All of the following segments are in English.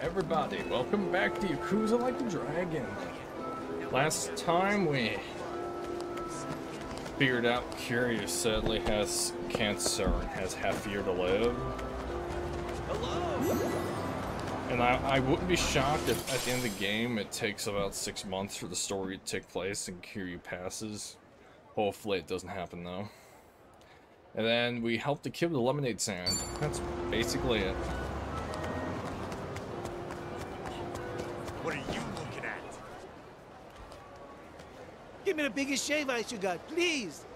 Everybody, welcome back to Yakuza Like the Dragon. Last time we figured out Kiryu sadly has cancer and has half a year to live. Hello. And I wouldn't be shocked if at the end of the game it takes about 6 months for the story to take place and Kiryu passes. Hopefully it doesn't happen though. And then we helped the kid with the lemonade stand. That's basically it. What are you looking at? Give me the biggest shave ice you got, please.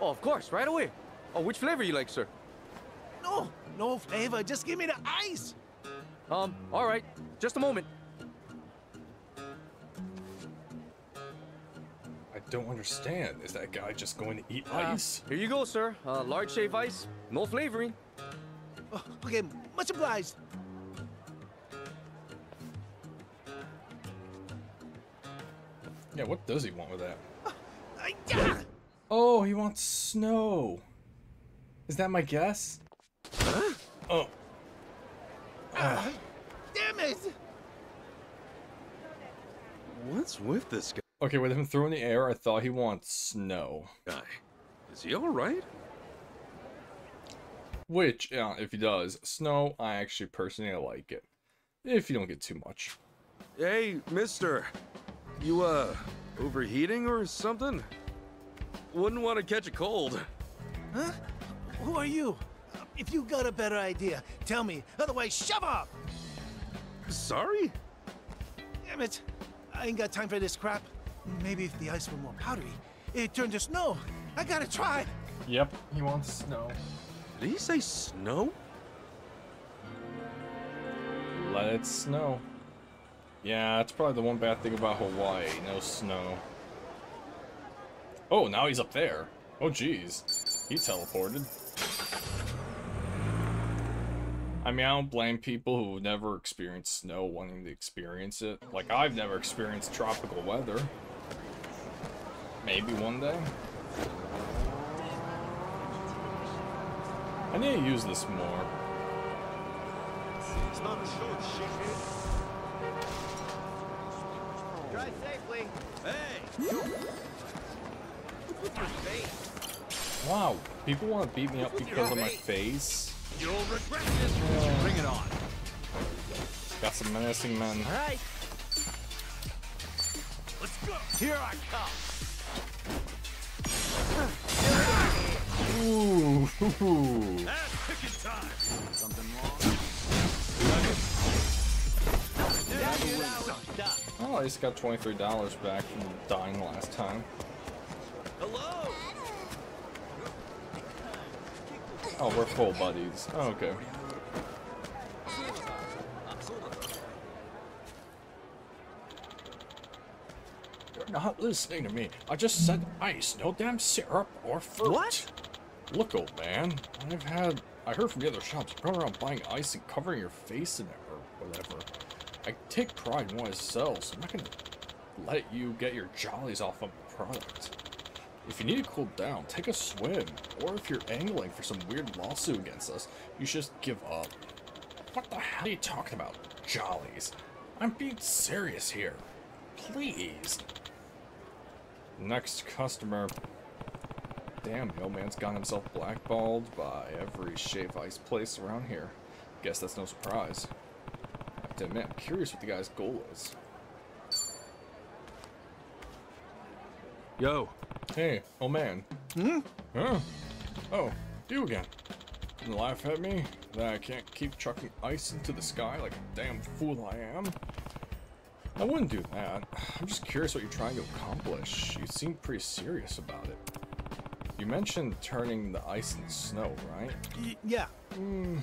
Oh, of course, right away. Oh, which flavor you like, sir? No, no flavor. Just give me the ice. All right. Just a moment. I don't understand. Is that guy just going to eat ice? Here you go, sir. Large shave ice, no flavoring. Oh, okay, much obliged. Yeah, what does he want with that? Yeah. Oh, he wants snow. Is that my guess? Huh? Oh. Damn it! What's with this guy? Okay, with him throwing the air, I thought he wants snow. Guy, is he all right? Which, yeah, if he does, snow, I actually personally like it. If you don't get too much. Hey, mister. You, overheating or something? Wouldn't want to catch a cold. Huh? Who are you? If you got a better idea, tell me. Otherwise, shove up! Sorry? Damn it. I ain't got time for this crap. Maybe if the ice were more powdery, it turned to snow. I gotta try! Yep, he wants snow. Did he say snow? Let it snow. Yeah, that's probably the one bad thing about Hawaii. No snow. Oh, now he's up there. Oh, geez. He teleported. I mean, I don't blame people who never experienced snow wanting to experience it. Like, I've never experienced tropical weather. Maybe one day. I need to use this more. It's not a short shit. Drive safely. Hey. Wow, people want to beat me up because of my face. You'll regret this. Bring it on. Got some menacing men. All right. Let's go. Here I come. Ooh. That's picking time. Something wrong? Oh, I just got $23 back from dying last time. Hello. Oh, we're full buddies. Oh, okay. You're not listening to me. I just said ice, no damn syrup or fruit. What? Look, old man. I heard from the other shops. You run around buying ice and covering your face in it or whatever. I take pride in what I sell, so I'm not going to let you get your jollies off of the product. If you need to cool down, take a swim, or if you're angling for some weird lawsuit against us, you should just give up. What the hell are you talking about, jollies? I'm being serious here. Please. Next customer. Damn, the old man's got himself blackballed by every shave ice place around here. Guess that's no surprise. Admit, I'm curious what the guy's goal is. Yo. Hey, oh man. Hmm? Huh? Oh, you again. You laugh at me that I can't keep chucking ice into the sky like a damn fool I am? I wouldn't do that. I'm just curious what you're trying to accomplish. You seem pretty serious about it. You mentioned turning the ice into snow, right? Yeah. Hmm.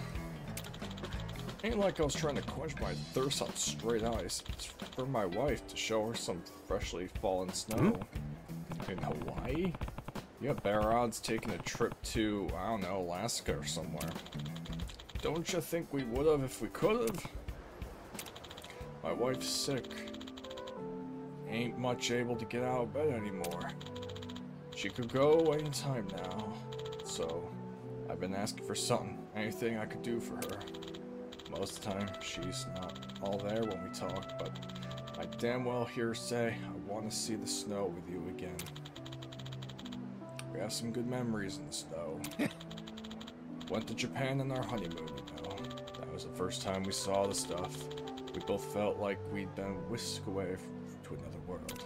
Ain't like I was trying to quench my thirst on straight ice. It's for my wife to show her some freshly fallen snow. In Hawaii? You have better odds taking a trip to, I don't know, Alaska or somewhere. Don't you think we would have if we could have? My wife's sick. Ain't much able to get out of bed anymore. She could go anytime now. So, I've been asking for something. Anything I could do for her. most of the time. She's not all there when we talk, but I damn well hear her say, I want to see the snow with you again. We have some good memories in the snow. Went to Japan on our honeymoon, you know. That was the first time we saw the stuff. We both felt like we'd been whisked away to another world.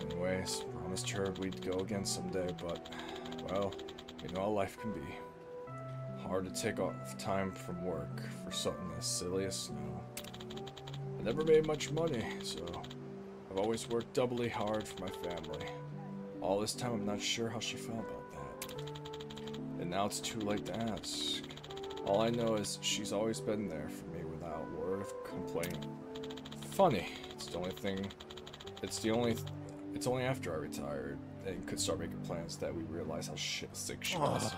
Anyways, promised her we'd go again someday, but, well, you know how life can be. Hard to take off time from work for something as silly as snow. I never made much money, so I've always worked doubly hard for my family. All this time I'm not sure how she felt about that. And now it's too late to ask. All I know is she's always been there for me without a word of complaint. Funny, it's only after I retired and could start making plans that we realized how sick she was.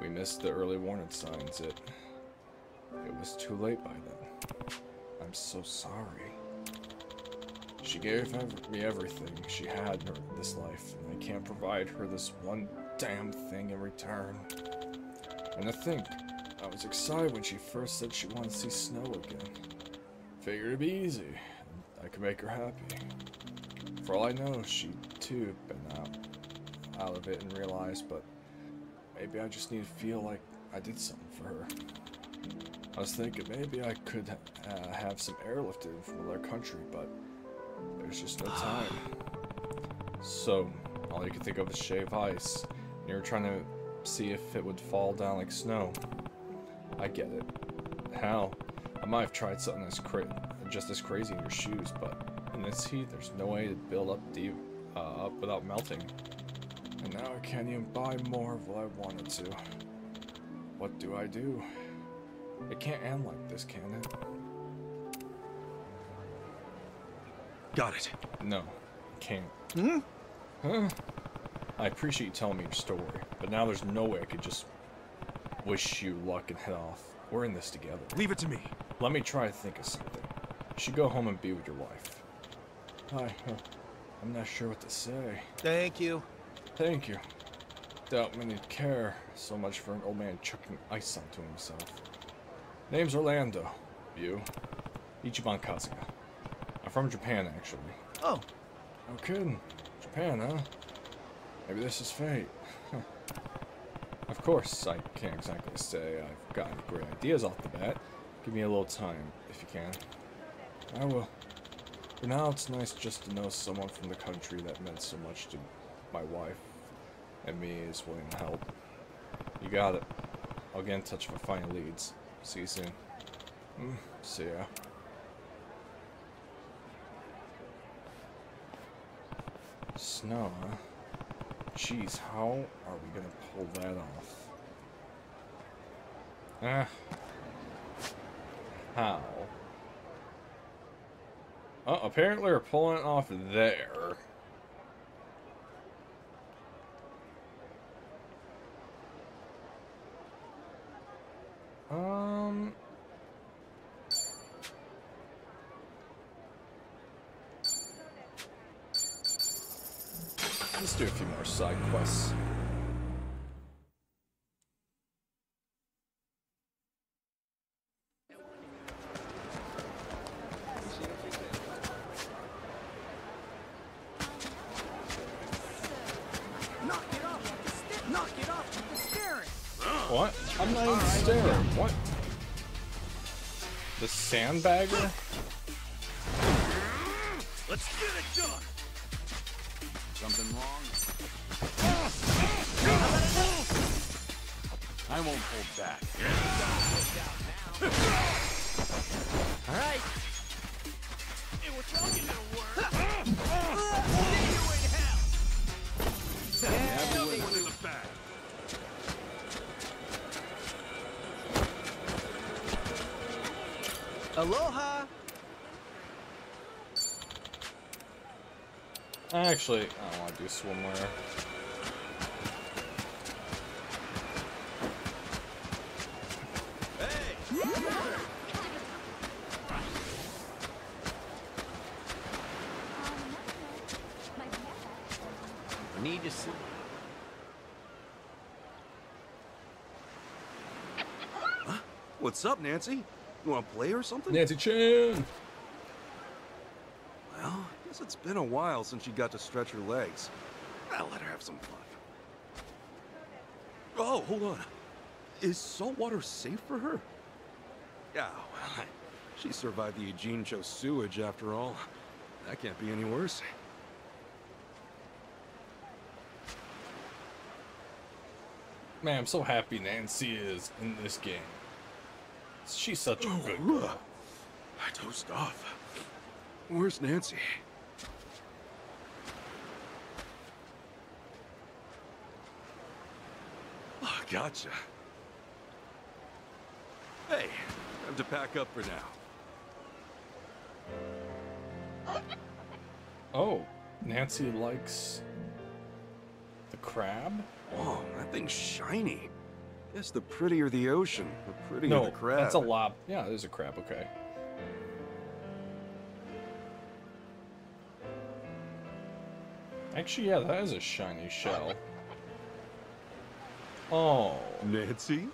We missed the early warning signs. It was too late by then. I'm so sorry. She gave me everything she had in this life, and I can't provide her this one damn thing in return. And to think, I was excited when she first said she wanted to see snow again. Figured it'd be easy, and I could make her happy. For all I know, she too had been out of it and realized, but maybe I just need to feel like I did something for her. I was thinking maybe I could have some airlifted from another country, but there's just no time. So, all you could think of is shave ice, and you were trying to see if it would fall down like snow. I get it. Hell, I might have tried something just as crazy in your shoes, but in this heat, there's no way to build up up without melting. And now I can't even buy more of what I wanted to. What do I do? It can't end like this, can it? Got it. No, it can't. Hmm? Huh? I appreciate you telling me your story, but now there's no way I could just wish you luck and head off. We're in this together. Leave it to me. Let me try to think of something. You should go home and be with your wife. I'm not sure what to say. Thank you. Thank you. Doubt many'd care so much for an old man chucking ice onto himself. Name's Orlando. You? Ichiban Kasuga. I'm from Japan, actually. Oh. No kidding. Japan, huh? Maybe this is fate. Of course, I can't exactly say I've got any great ideas off the bat. Give me a little time, if you can. I will. For now, it's nice just to know someone from the country that meant so much to my wife and me is willing to help. You got it. I'll get in touch if I find leads. See you soon. See ya. Snow, huh? Jeez, how are we gonna pull that off? How? Oh, apparently we're pulling it off there. Let's do a few more side quests. Sandbagger? Let's get it done. Something wrong? I won't hold back. All right. Hey, we're talking to work. Aloha! Actually, I don't want to do swimwear. Hey! Need to sleep. Huh? What's up, Nancy? You want to play or something? Nancy-chan! Well, I guess it's been a while since she got to stretch her legs. I'll let her have some fun. Oh, hold on. Is salt water safe for her? Yeah, well, she survived the Eugene Cho sewage after all. That can't be any worse. Man, I'm so happy Nancy is in this game. She's such a good girl. I dozed off. Where's Nancy? Oh, gotcha. Hey, I have to pack up for now. Oh, Nancy likes the crab? Oh, that thing's shiny. Guess the prettier the ocean, the prettier the crab. No, that's a lob. Yeah, there's a crab, okay. Actually, yeah, that is a shiny shell. Oh. Nancy?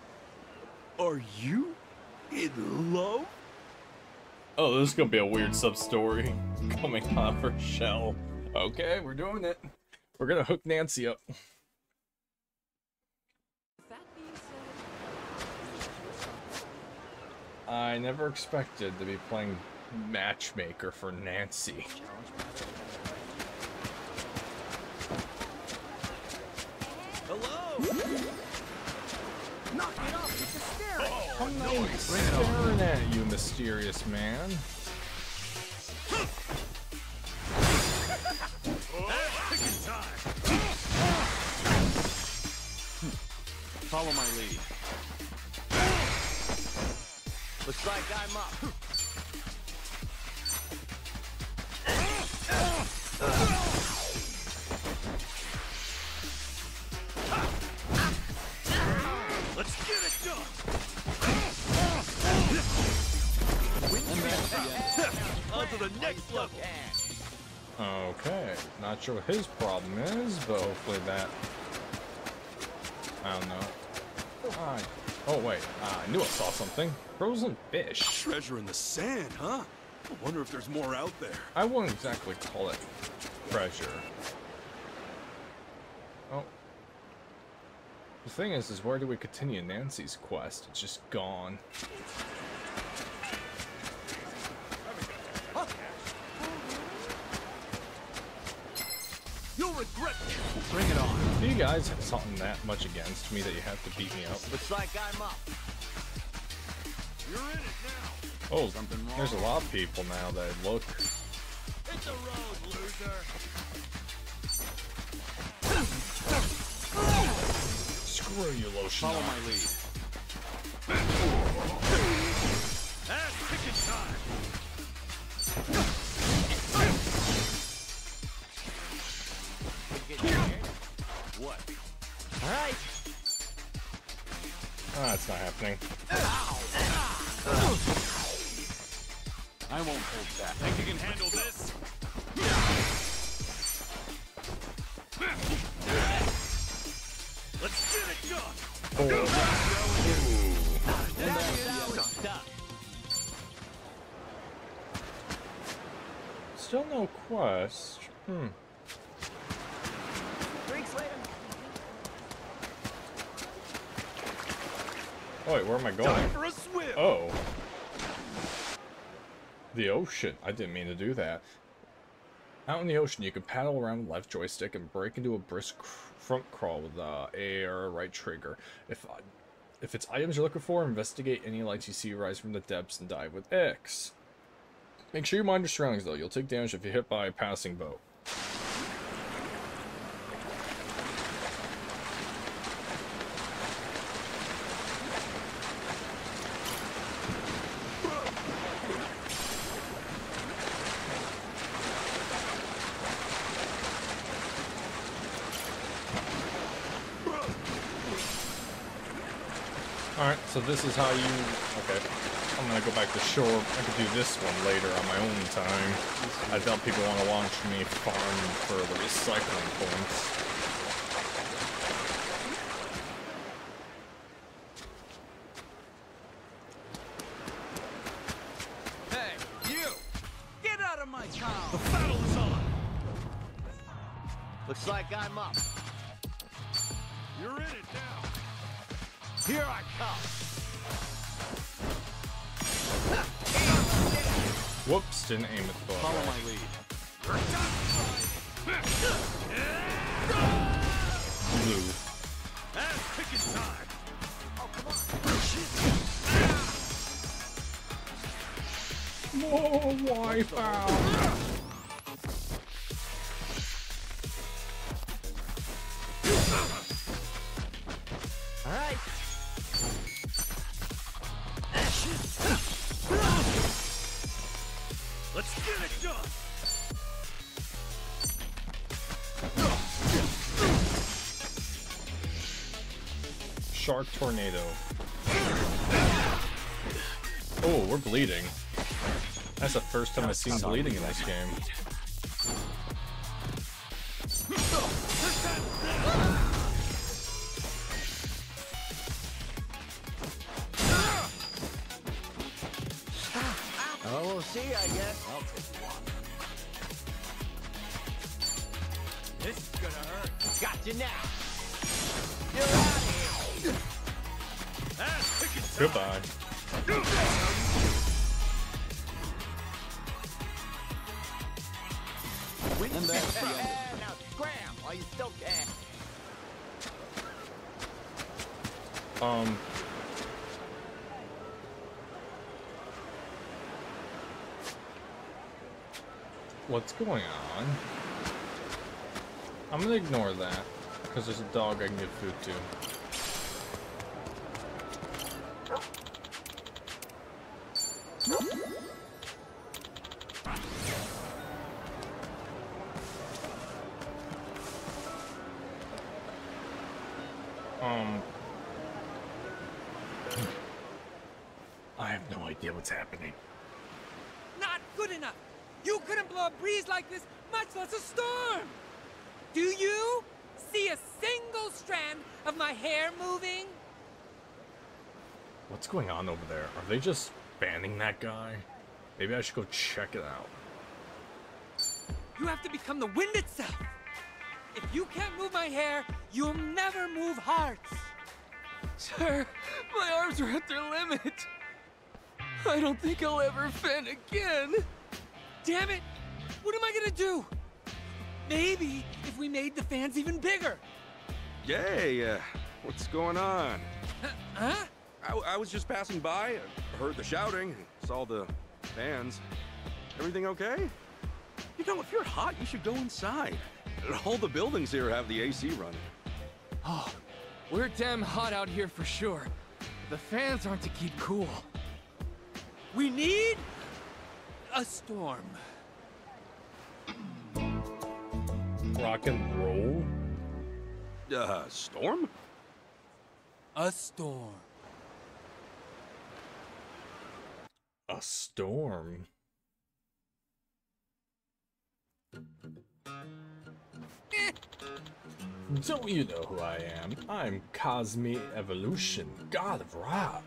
Are you in love? Oh, this is gonna be a weird sub-story coming out of her shell. Okay, we're doing it. We're gonna hook Nancy up. I never expected to be playing matchmaker for Nancy. Hello! Knock it off! It's hysteric! Oh, I'm not staring at you, mysterious man. That's picking time! Follow my lead. Let's try and dime up. Let's get it done. On to the next level. Okay, not sure what his problem is, but hopefully that. I don't know. Oh wait, I knew I saw something. Frozen fish. Treasure in the sand, huh? I wonder if there's more out there. I wouldn't exactly call it treasure. Oh. The thing is where do we continue Nancy's quest? It's just gone. You'll regret it. Bring it on. Do you guys have something that much against me that you have to beat me up? Looks like I'm up. You're in it now. Oh, something wrong. There's a lot of people now that look. Hit the road, loser. Screw you, lotion. Follow my lead. That's ticket time. What? All right. Ah, it's not happening. Ow. I won't hold back. Think you can handle this? Let's get it done. Oh. Go back. Stop. Still no quest. Drinks later. Oh, wait, where am I going? Oh. The ocean. I didn't mean to do that. Out in the ocean, you can paddle around with left joystick and break into a brisk front crawl with A or right trigger. If it's items you're looking for, investigate any lights you see rise from the depths and dive with X. Make sure you mind your surroundings, though. You'll take damage if you're hit by a passing boat. So this is how you... Okay. I'm gonna go back to shore. I could do this one later on my own time. I doubt people want to watch me farm for the recycling points. The battle is on! Looks like I'm up. You're in it now. Here I come. Whoops, didn't aim at the ball. Follow my lead. Blue. That's picking time. Oh, come on. Shit. More wipe out. Shark tornado. Oh, we're bleeding. That's the first time I've seen bleeding in this game. Oh, we'll see, I guess. I'll take one. This is gonna hurt. Got you now. You're out of here. Goodbye. And that's the end. Now scram while you still can. What's going on? I'm gonna ignore that because there's a dog I can give food to. I have no idea what's happening. Not good enough. You couldn't blow a breeze like this, much less a storm. Do you see a single strand of my hair moving? What's going on over there? Are they just banning that guy? Maybe I should go check it out. You have to become the wind itself. If you can't move my hair, you'll never move hearts. Sir, my arms are at their limit. I don't think I'll ever fan again. Damn it! What am I gonna do? Maybe if we made the fans even bigger. Yay! What's going on? Huh? I was just passing by, heard the shouting, saw the fans. Everything okay? You know, if you're hot, you should go inside. All the buildings here have the AC running. Oh, we're damn hot out here for sure. The fans aren't to keep cool. We need a storm. Rock and roll? Storm? A storm. A storm. Don't you know who I am? I'm Cosmi Evolution, God of Rock.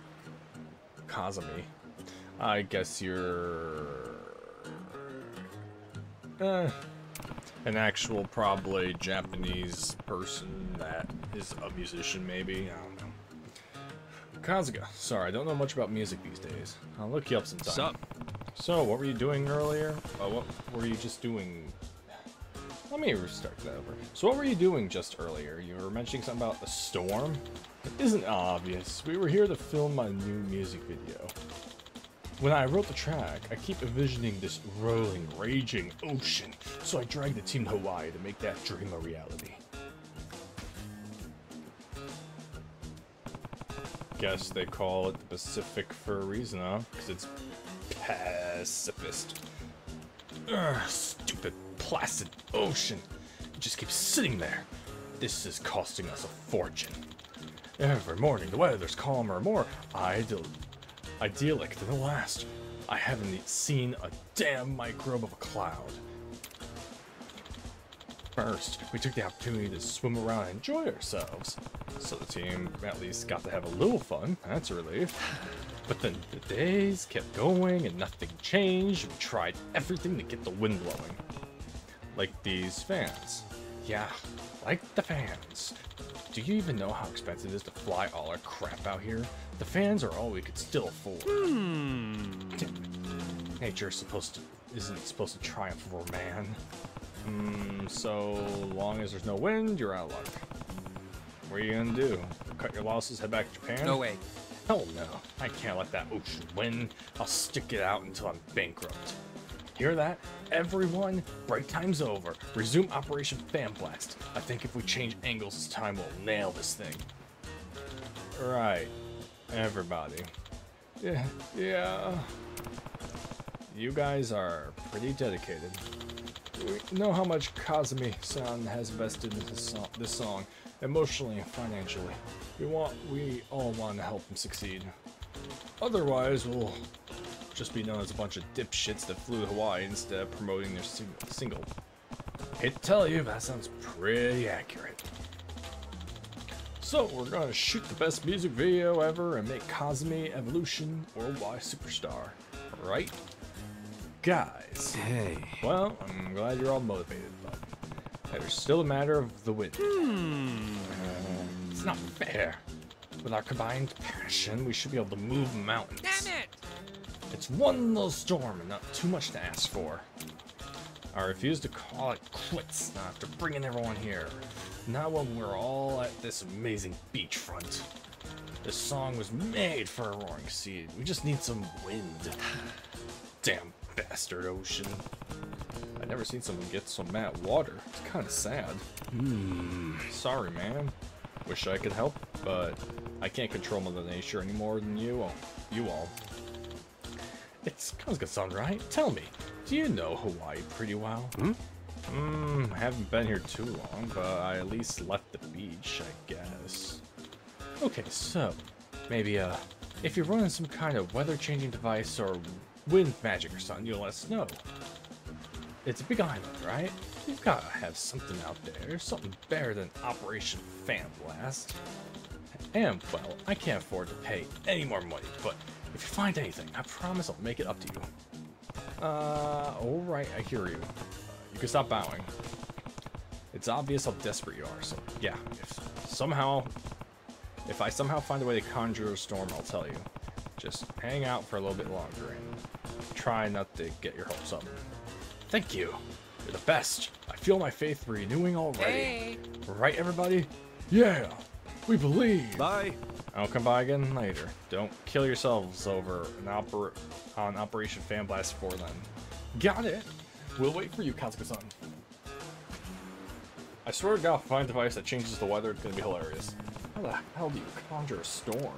Kazumi. I guess you're an actual, probably Japanese person that is a musician, maybe. I don't know. Kasuga. Sorry, I don't know much about music these days. I'll look you up sometime. Sup? So, what were you doing earlier? What were you just doing? Let me restart that over. So, what were you doing just earlier? You were mentioning something about a storm? It isn't obvious. We were here to film my new music video. When I wrote the track, I keep envisioning this rolling, raging ocean. So, I dragged the team to Hawaii to make that dream a reality. Guess they call it the Pacific for a reason, huh? Because it's pacifist. Ugh, stupid, placid ocean. It just keeps sitting there. This is costing us a fortune. Every morning, the weather's calmer, more idyllic than the last. I haven't seen a damn microbe of a cloud. First, we took the opportunity to swim around and enjoy ourselves. So the team at least got to have a little fun. That's a relief. But then the days kept going and nothing changed. We tried everything to get the wind blowing. Like these fans. Yeah, like the fans. Do you even know how expensive it is to fly all our crap out here? The fans are all we could still afford. Nature isn't supposed to triumph over man. So long as there's no wind, you're out of luck. What are you gonna do? Cut your losses, head back to Japan? No way. Hell no. I can't let that ocean win. I'll stick it out until I'm bankrupt. Hear that? Everyone, break time's over. Resume Operation Fanblast. I think if we change angles this time, we'll nail this thing. Right. Everybody. Yeah. You guys are pretty dedicated. We know how much Kazumi-san has invested in this song, emotionally and financially. We all want to help him succeed. Otherwise, we'll just be known as a bunch of dipshits that flew to Hawaii instead of promoting their single. Hate to tell you, that sounds pretty accurate. So we're gonna shoot the best music video ever and make Cosmi Evolution worldwide superstar, right? Guys. Hey. Well, I'm glad you're all motivated, but there's still a matter of the wind. It's not fair. With our combined passion, we should be able to move mountains. Damn it! It's one little storm and not too much to ask for. I refuse to call it quits after bringing everyone here. Not when we're all at this amazing beachfront. This song was made for a roaring sea. We just need some wind. Damn bastard ocean. I've never seen someone get so mad at water. It's kind of sad. Sorry, man. Wish I could help, but I can't control Mother Nature any more than you all. It's Kasuga-san, right? Tell me, do you know Hawaii pretty well? I haven't been here too long, but I at least left the beach, I guess. Okay, so, maybe, if you're running some kind of weather-changing device or wind magic or something, you'll let us know. It's a big island, right? You've got to have something out there, something better than Operation Fanblast. And, well, I can't afford to pay any more money, but if you find anything, I promise I'll make it up to you. Alright, I hear you. You can stop bowing. It's obvious how desperate you are, so yeah, if I somehow find a way to conjure a storm, I'll tell you. Just hang out for a little bit longer and try not to get your hopes up. Thank you. You're the best. I feel my faith renewing already. Hey. Right, everybody? Yeah. We believe. Bye. I'll come by again later. Don't kill yourselves over on Operation Fanblast 4 then. Got it. We'll wait for you, Kasuga-san. I swear to God, if I find a device that changes the weather, it's gonna be hilarious. How the hell do you conjure a storm?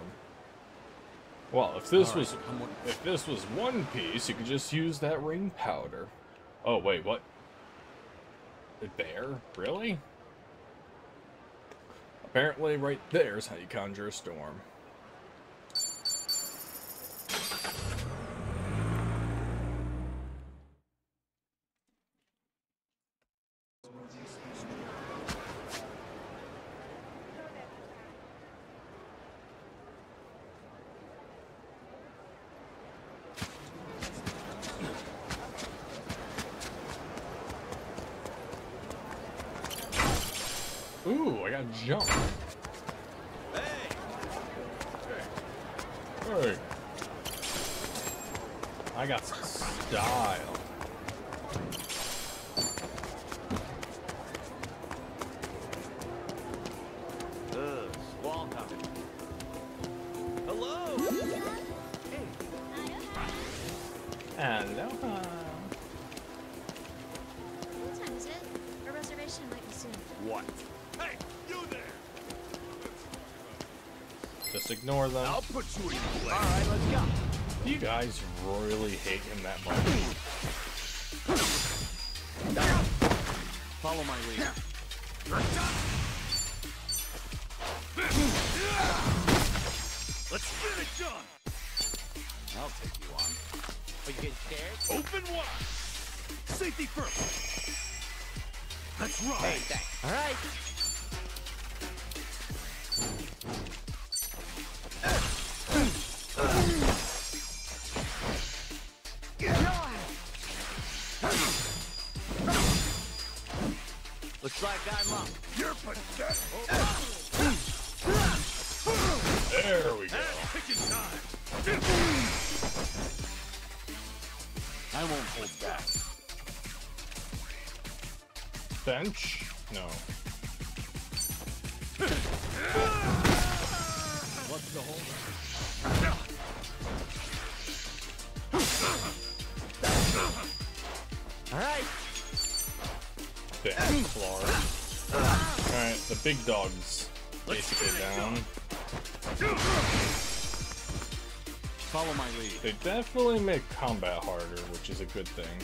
Well, if this was One Piece, you could just use that rain powder. Oh wait, what? A bear? Really? Apparently right there's how you conjure a storm. Jump. Hey. I got some style. Squall coming. Hello. Hey. Aloha. What time is it? Our reservation might be soon. What? Just ignore them. I'll put you in place. All right, let's go. You guys really hate him that much. Follow my lead. Let's finish up. I'll take you on. Are you getting scared? Open wide. Safety first. Let's rock. Hey, all right. Looks like I'm up. You're pathetic. There we go. I won't hold back. Bench? No. What's the hold? All right. Damn, alright, the big dog's basically down. Follow my lead. They definitely make combat harder, which is a good thing.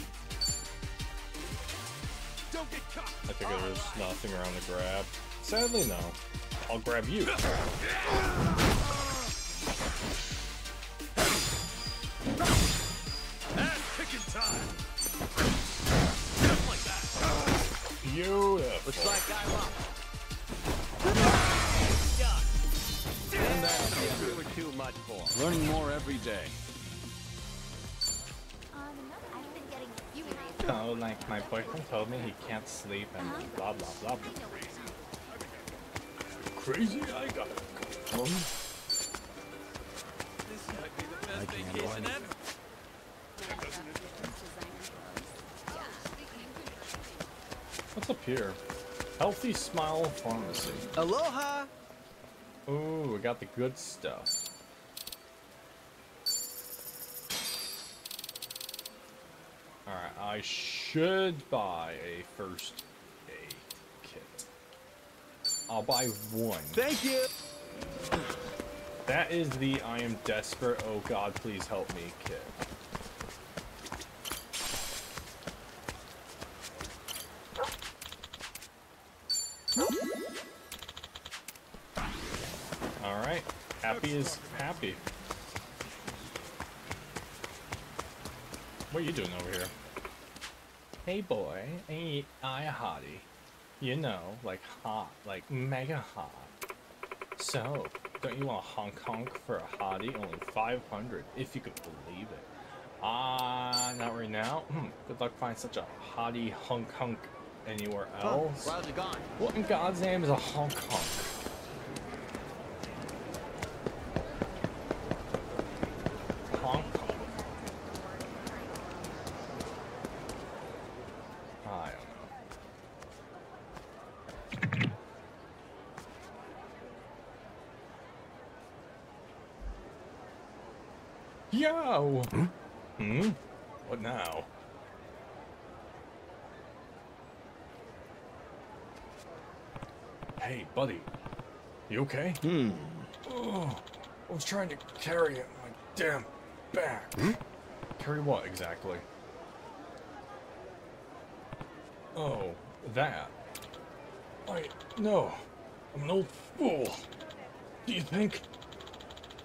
Don't get caught. I think there's nothing around to grab. Sadly, no. I'll grab you. That's picking time. Beautiful. Looks like I'm up. And that's really too much for. Learning more every day. Oh, like my boyfriend told me he can't sleep and blah blah blah blah. Crazy, I got it. This might be the best vacation ever. What's up here? Healthy Smile Pharmacy. Aloha! Ooh, we got the good stuff. Alright, I should buy a first aid kit. I'll buy one. Thank you! That is the I am desperate, oh god, please help me kit. Happy is happy. What are you doing over here? Hey boy, ain't I a hottie? You know, like hot, like mega hot. So, don't you want honk honk for a hottie? Only 500, if you could believe it. Not right now. Good luck finding such a hottie honk honk anywhere else. How's it gone? What in God's name is a honk honk? Yo! Hmm? Hmm? What now? Hey, buddy. You okay? Hmm. Oh, I was trying to carry it on my damn back. Hmm? Carry what exactly? Oh, that. No. I'm an old fool. Do you think?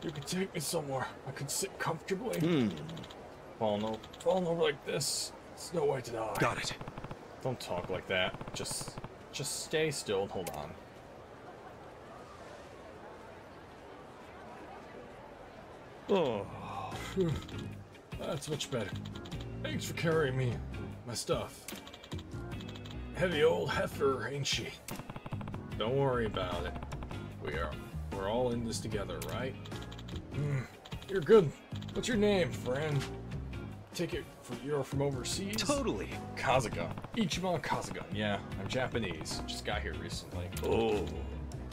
You could take me somewhere. I could sit comfortably. Hmm. Falling over like this. It's no way to die. Got it. Don't talk like that. Just stay still and hold on. Oh, that's much better. Thanks for carrying me, my stuff. Heavy old heifer, ain't she? Don't worry about it. We're all in this together, right? You're good. What's your name, friend? Take it you're from overseas? Totally. Kasuga. Ichiban Kasuga. Yeah, I'm Japanese. Just got here recently. Oh.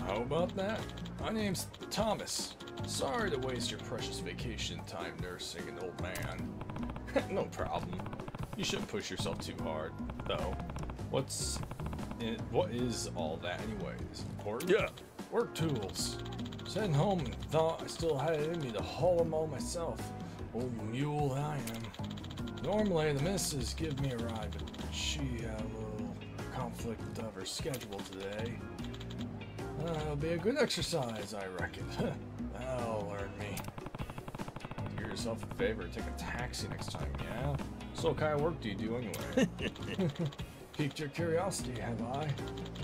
How about that? My name's Thomas. Sorry to waste your precious vacation time nursing an old man. No problem. You shouldn't push yourself too hard, though. What is all that anyways? Important? Yeah. Work tools. Sitting home and thought I still had it in me to haul them all myself. Old mule I am. Normally the missus give me a ride, but she had a little conflict of her schedule today. That'll be a good exercise, I reckon. That'll learn me. Do yourself a favor, take a taxi next time, yeah? So what kind of work do you do anyway? Piqued your curiosity, have I?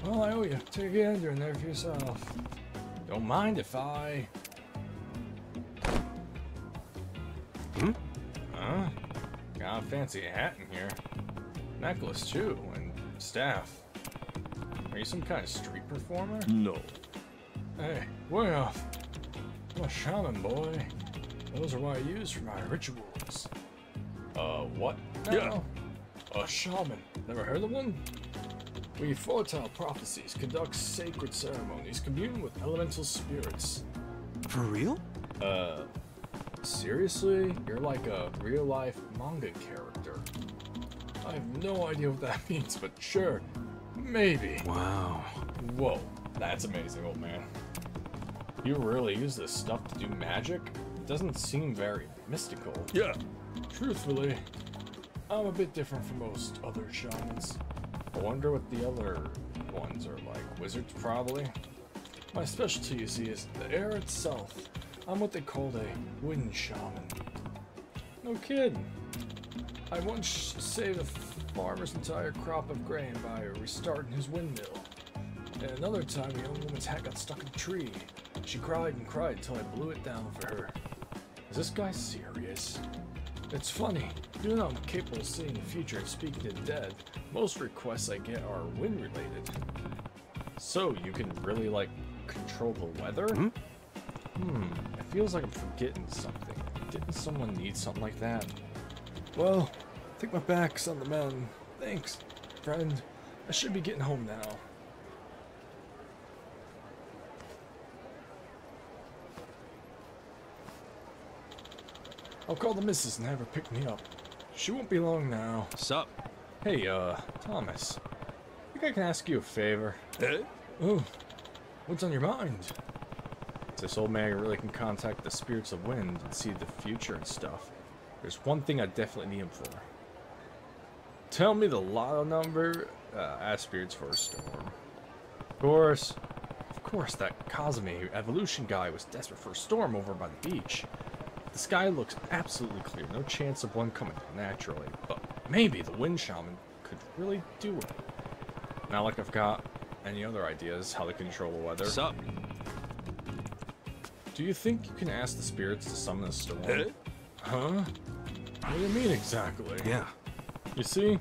Well, I owe you. Take a gander in there for yourself. Don't mind if I... Hmm? Huh? Got a fancy hat in here. Necklace, too, and staff. Are you some kind of street performer? No. Hey, way off. I'm a shaman, boy. Those are what I use for my rituals. What? No. Yeah. A shaman. Never heard of one? We foretell prophecies, conduct sacred ceremonies, commune with elemental spirits. For real? Seriously? You're like a real-life manga character. I have no idea what that means, but sure, maybe. Wow. Whoa, that's amazing, old man. You really use this stuff to do magic? It doesn't seem very mystical. Yeah. Truthfully, I'm a bit different from most other shamans. I wonder what the other ones are like. Wizards, probably. My specialty, you see, is the air itself. I'm what they called a wind shaman. No kidding. I once saved a farmer's entire crop of grain by restarting his windmill. And another time, a young woman's hat got stuck in a tree. She cried and cried until I blew it down for her. Is this guy serious? It's funny, even though I'm capable of seeing the future and speaking to the dead, most requests I get are wind-related. So, you can really, like, control the weather? It feels like I'm forgetting something. Didn't someone need something like that? Well, take my back's on the mountain. Thanks, friend. I should be getting home now. I'll call the missus and have her pick me up. She won't be long now. Sup? Hey, Thomas. I think I can ask you a favor. Eh? Oh, what's on your mind? This old man really can contact the spirits of wind and see the future and stuff. There's one thing I definitely need him for. Tell me the lotto number. Ask spirits for a storm. Of course. Of course, that Cosmi Evolution guy was desperate for a storm over by the beach. The sky looks absolutely clear, no chance of one coming naturally, but maybe the wind shaman could really do it. Not like I've got any other ideas how to control the weather. Sup? Do you think you can ask the spirits to summon a storm? Huh? What do you mean exactly? Yeah. You see?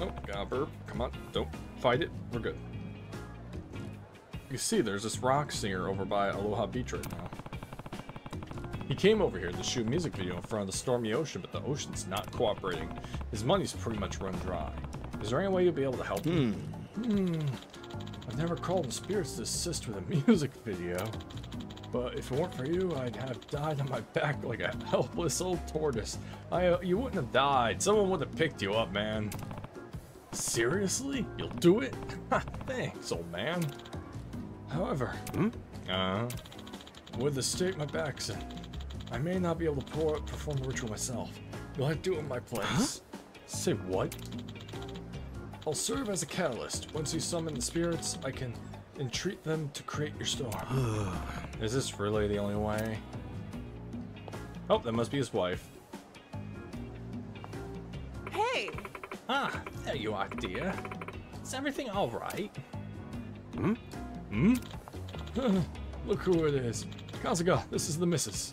Oh, got a burp. Come on, don't fight it. We're good. You see, there's this rock singer over by Aloha Beach right now. He came over here to shoot a music video in front of the stormy ocean, but the ocean's not cooperating. His money's pretty much run dry. Is there any way you'll be able to help him? I've never called the spirits to assist with a music video, but if it weren't for you, I'd have died on my back like a helpless old tortoise. You wouldn't have died. Someone would have picked you up, man. Seriously? You'll do it? Thanks, old man. However, with the state my back's in, I may not be able to perform the ritual myself. You'll have to do it in my place. Huh? Say what? I'll serve as a catalyst. Once you summon the spirits, I can entreat them to create your storm. Is this really the only way? Oh, that must be his wife. Hey! Ah, there you are, dear. Is everything alright? Look who it is. Kasuga, this is the missus.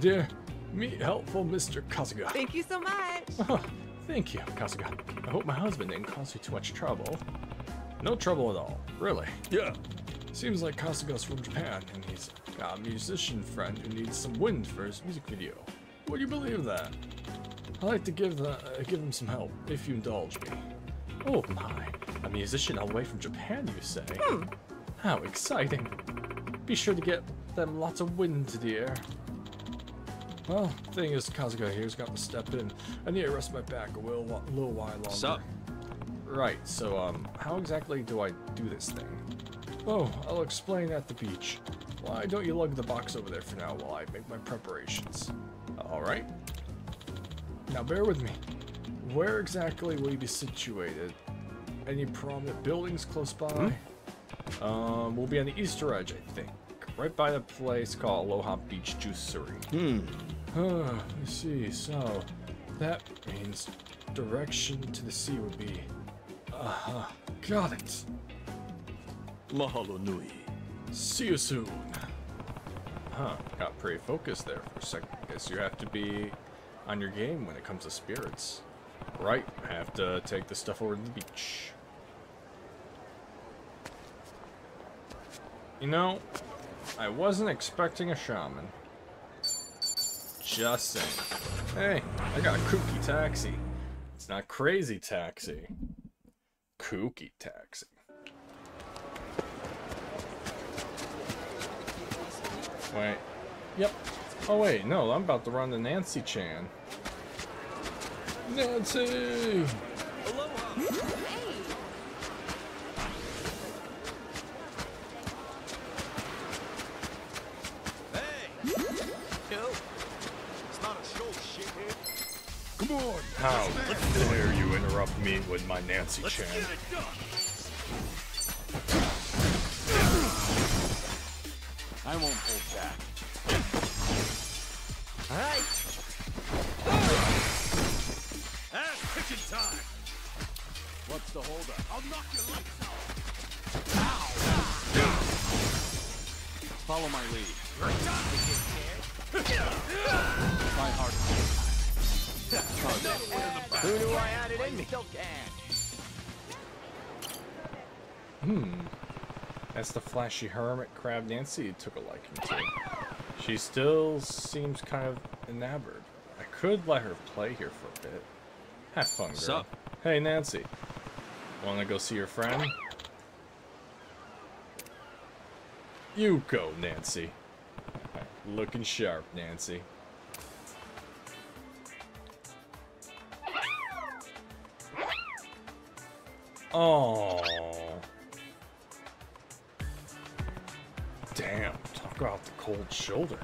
Dear, meet helpful Mr. Kasuga. Thank you so much. Oh, thank you, Kasuga. I hope my husband didn't cause you too much trouble. No trouble at all, really. Yeah. Seems like Kasuga's from Japan, and he's got a musician friend who needs some wind for his music video. Would you believe that? I'd like to give him some help, if you indulge me. Oh my, a musician all the way from Japan, you say? How exciting. Be sure to get them lots of wind, dear. Well, thing is, Kasuga here's got to step in. I need to rest my back a little while longer. Sup? Right, so, how exactly do I do this thing? Oh, I'll explain at the beach. Why don't you lug the box over there for now while I make my preparations? Alright. Now, bear with me. Where exactly will you be situated? Any prominent buildings close by? We'll be on the easter edge, I think. Right by the place called Aloha Beach Juicery. I see, so that means direction to the sea would be... got it! Mahalo nui. See you soon. Got pretty focused there for a second. Guess you have to be on your game when it comes to spirits. Right, I have to take the stuff over to the beach. You know, I wasn't expecting a shaman. Just saying. Hey, I got a kooky taxi. It's not crazy taxi. Kooky taxi. Wait. Yep. Oh wait, no, I'm about to run to Nancy-chan. Nancy! Aloha. Hey. Hey. No. It's not a show, shit here. Come on. How dare you interrupt me with my Nancy-chan? Let's get it done. I won't hold back. All right. That's kitchen time. What's the holdup? I'll knock your lights out. Ow. Follow my lead. You're done with this kid. My heart. Who do I add it in me? Still can. That's the flashy hermit crab Nancy took a liking to. She still seems kind of enamored. I could let her play here for a bit. Have fun, girl. What's up? Hey, Nancy. Wanna go see your friend? You go, Nancy. Looking sharp, Nancy. Oh. Damn. About the cold shoulder.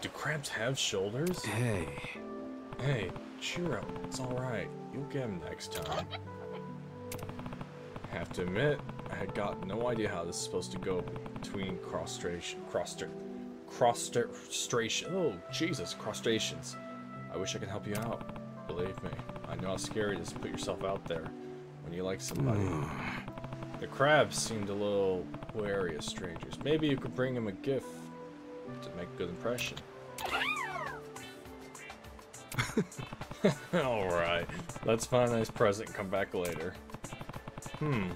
Do crabs have shoulders? Hey, cheer up. It's alright. You'll get him next time. Have to admit, I had got no idea how this is supposed to go between cross-stration. Oh, Jesus, cross-strations. I wish I could help you out. Believe me, I know how scary it is to put yourself out there when you like somebody. The crabs seemed a little wary of strangers. Maybe you could bring him a gift to make a good impression. Alright, let's find a nice present and come back later.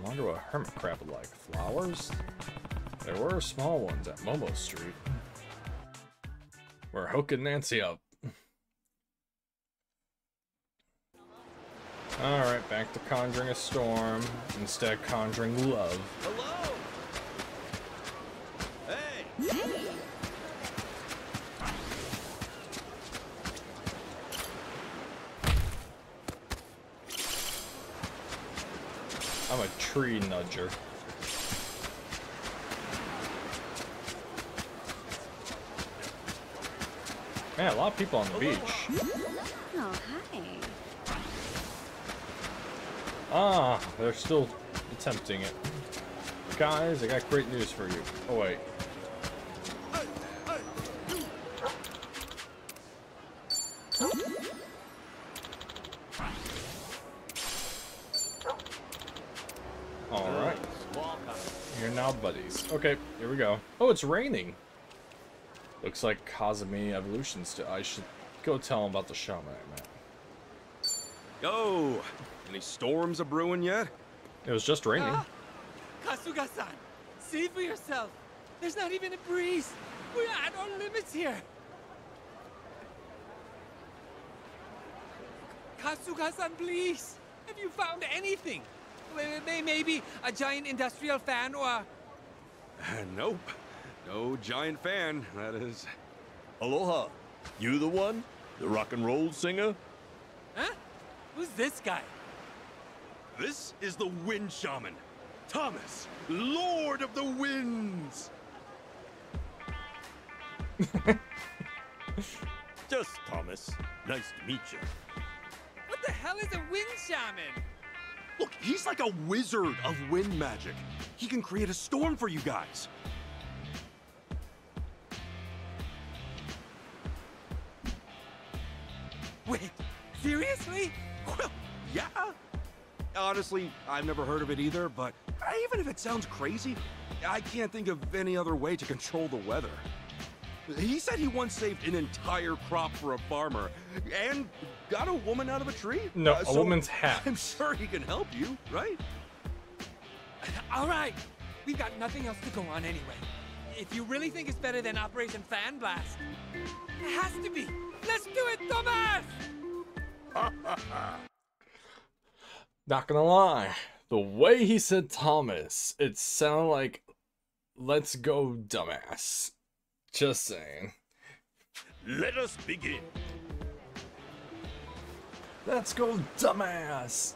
Wonder what a hermit crab would like. Flowers? There were small ones at Momo Street. We're hooking Nancy up. Alright, back to conjuring a storm. Instead, conjuring love. Hello! Hey! Hey. I'm a tree nudger. Man, a lot of people on the beach. Oh, hi. Ah, they're still attempting it. Guys, I got great news for you. Oh, wait. Alright. You're now buddies. Okay, here we go. Oh, it's raining. Looks like Cosmi Evolution still. I should go tell him about the shaman I met. Yo! Any storms a brewing yet? It was just raining. Kasuga-san, see for yourself. There's not even a breeze. We're at our limits here. Kasuga-san, please. Have you found anything? Maybe a giant industrial fan or... Nope. No giant fan, that is. Aloha. You the one? The rock and roll singer? Huh? Who's this guy? This is the Wind Shaman, Thomas, Lord of the Winds. Just Thomas. Nice to meet you. What the hell is a Wind Shaman? Look, he's like a wizard of wind magic. He can create a storm for you guys. Wait, seriously? Well, yeah. Honestly, I've never heard of it either, but even if it sounds crazy, I can't think of any other way to control the weather. He said he once saved an entire crop for a farmer and got a woman out of a tree. No, a woman's hat. I'm sure he can help you, right? All right. We've got nothing else to go on anyway. if you really think it's better than Operation Fan Blast. It has to be. Let's do it, Thomas! Not gonna lie, the way he said Thomas, it sounded like, let's go, dumbass. Just saying. Let us begin. Let's go, dumbass!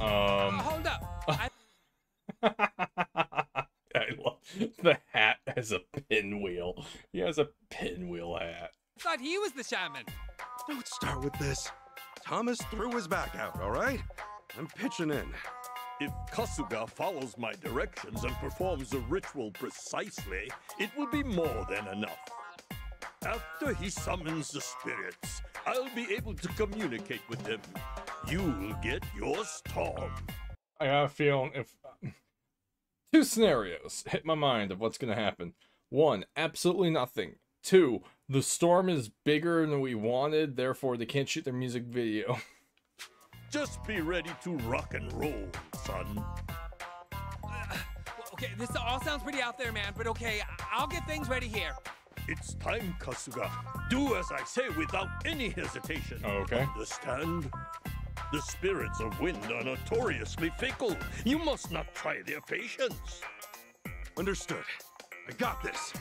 Hold up. I love the hat has a pinwheel. He has a pinwheel hat. I thought he was the shaman. Don't start with this. Thomas threw his back out, all right? I'm pitching in. If Kasuga follows my directions and performs the ritual precisely, it will be more than enough. After he summons the spirits, I'll be able to communicate with them. You'll get your storm. I got a feeling if... Two scenarios hit my mind of what's going to happen. One, absolutely nothing. Two, the storm is bigger than we wanted, therefore they can't shoot their music video. Just be ready to rock and roll, son. Okay, this all sounds pretty out there, man, but okay, I'll get things ready here. It's time, Kasuga. Do as I say without any hesitation. Okay. Understand? The spirits of wind are notoriously fickle. You must not try their patience. Understood. I got this.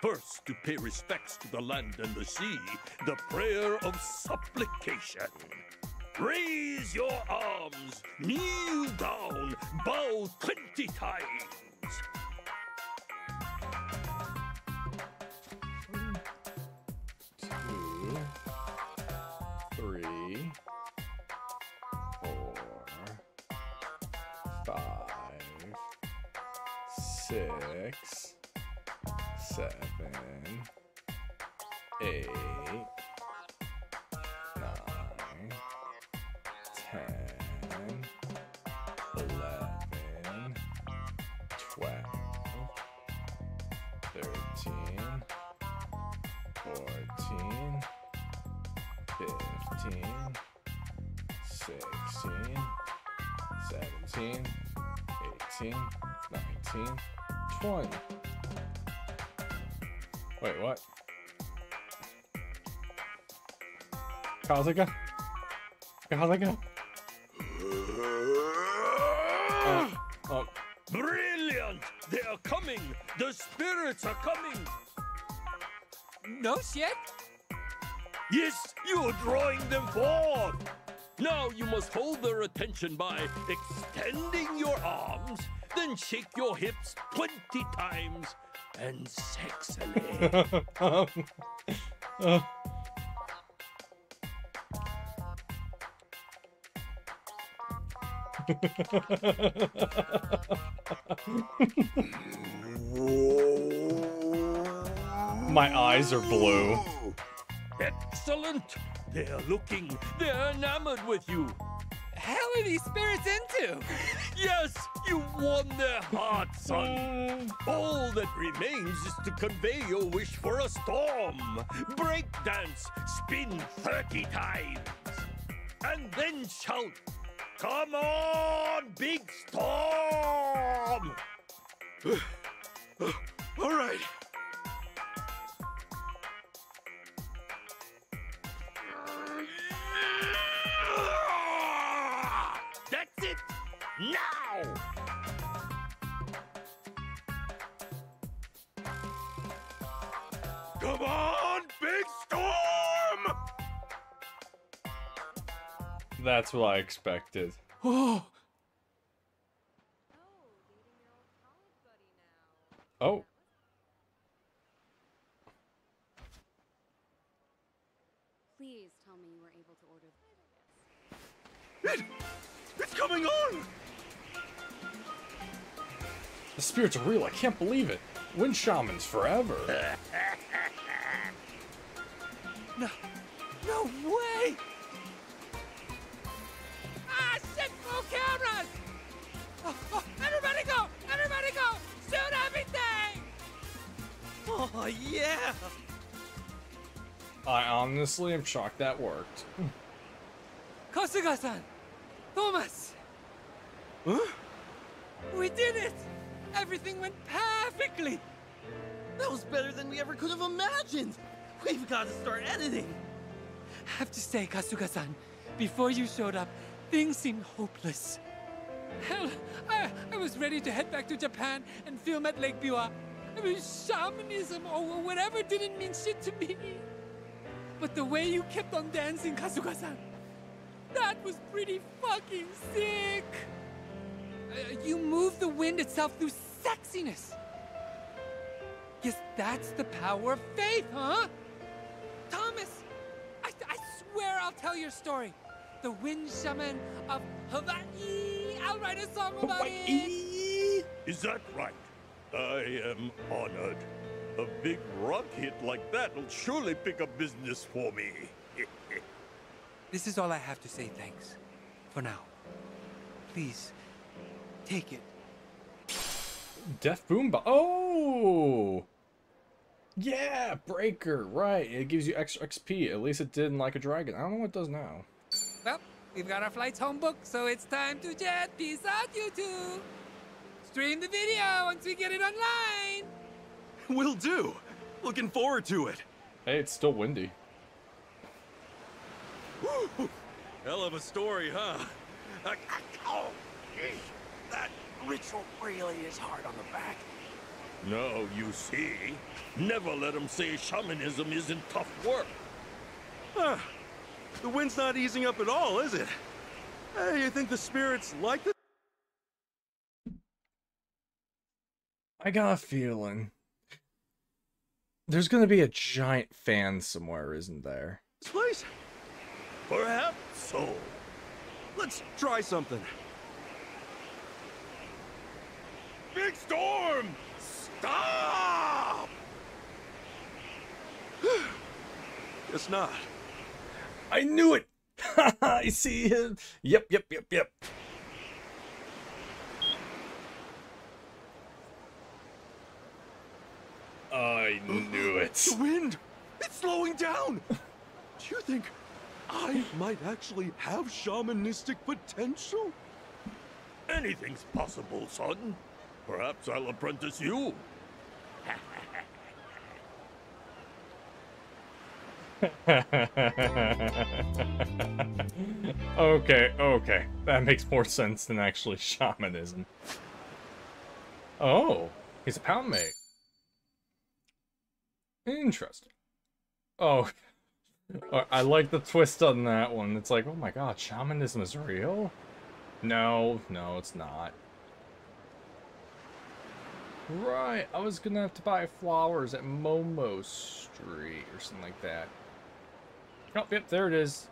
First, to pay respects to the land and the sea, the prayer of supplication. Raise your arms, kneel down, bow 20 times. Six, seven, eight, 9, 10, 11, 12, 13, 14, 15, 16, 17, 18, 19, 20. Wait, what? Kasuga? Kasuga? Oh. Brilliant! They are coming! The spirits are coming! No shit? Yes, you are drawing them forth! Now you must hold their attention by extending your arms, then shake your hips 20 times and sexily. My eyes are blue. Excellent. They're looking. They're enamored with you. Hell are these spirits into? Yes, you won their hearts, son. All that remains is to convey your wish for a storm. Break dance, spin 30 times, and then shout, "Come on, big storm!" All right. Now! Come on, big storm! That's what I expected. Oh! Oh. Please tell me you were able to order this. It's coming on! The spirits are real, I can't believe it. Wind shamans forever. No way! Ah, shit, full cameras! Oh, everybody go! Everybody go! Shoot everything! Oh, yeah! I honestly am shocked that worked. Kasuga-san! Thomas! Huh? We did it! Everything went perfectly! That was better than we ever could have imagined! We've got to start editing! I have to say, Kasuga-san, before you showed up, things seemed hopeless. Hell, I was ready to head back to Japan and film at Lake Biwa. I mean, shamanism or whatever didn't mean shit to me. But the way you kept on dancing, Kasuga-san, that was pretty fucking sick! You move the wind itself through sexiness. Guess that's the power of faith, huh? Thomas, I swear I'll tell your story. The wind shaman of Hawaii. I'll write a song about it. Is that right? I am honored. A big rock hit like that will surely pick up business for me. This is all I have to say, thanks. For now. Please, take it. Death Boomba. Oh! Yeah! Breaker, right. It gives you extra XP. At least it did in Like a Dragon. I don't know what it does now. Well, we've got our flights home booked, so it's time to jet. Peace out, you two. Stream the video once we get it online. Will do. Looking forward to it. Hey, it's still windy. Woo! Hell of a story, huh? Oh, geez. That ritual really is hard on the back. No, you see. Never let them say shamanism isn't tough work. Huh. The wind's not easing up at all, is it? Hey, you think the spirits like this? I got a feeling. There's gonna be a giant fan somewhere, isn't there? This place? Perhaps so. Let's try something. Big storm! Stop! Guess not. I knew it! I see him. Yep. I knew it. The wind! It's slowing down! Do you think I might actually have shamanistic potential? Anything's possible, son. Perhaps I'll apprentice you. Okay. That makes more sense than actually shamanism. Oh, he's a pound mate. Interesting. Oh, I like the twist on that one. It's like, oh my god, shamanism is real? No, it's not. Right, I was gonna have to buy flowers at Momo Street or something like that. Oh, yep, there it is.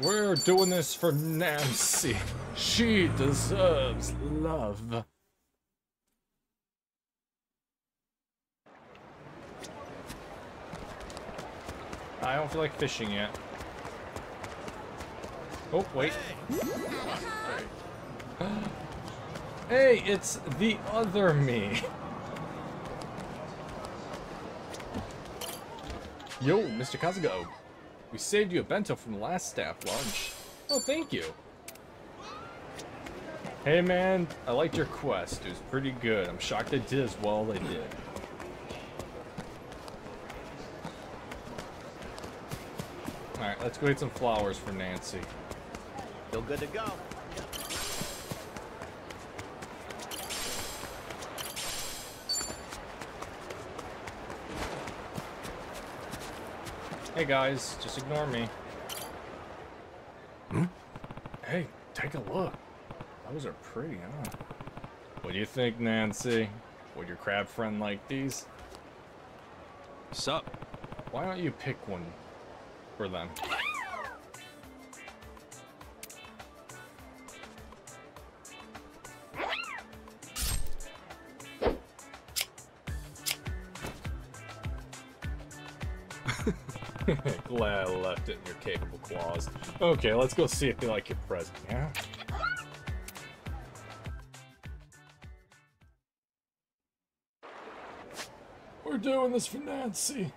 We're doing this for Nancy. She deserves love. I don't feel like fishing yet. Oh, wait. Hey, it's the other me. Yo, Mr. Kasuga, we saved you a bento from the last staff lunch. Oh, thank you. Hey, man, I liked your quest. It was pretty good. I'm shocked they did as well they did. Alright, let's go get some flowers for Nancy. Feel good to go. Hey guys, just ignore me. Hmm? Hey, take a look. Those are pretty, huh? What do you think, Nancy? Would your crab friend like these? Sup? Why don't you pick one for them? Glad I left it in your capable claws. Okay, let's go see if you like your present, yeah? We're doing this for Nancy.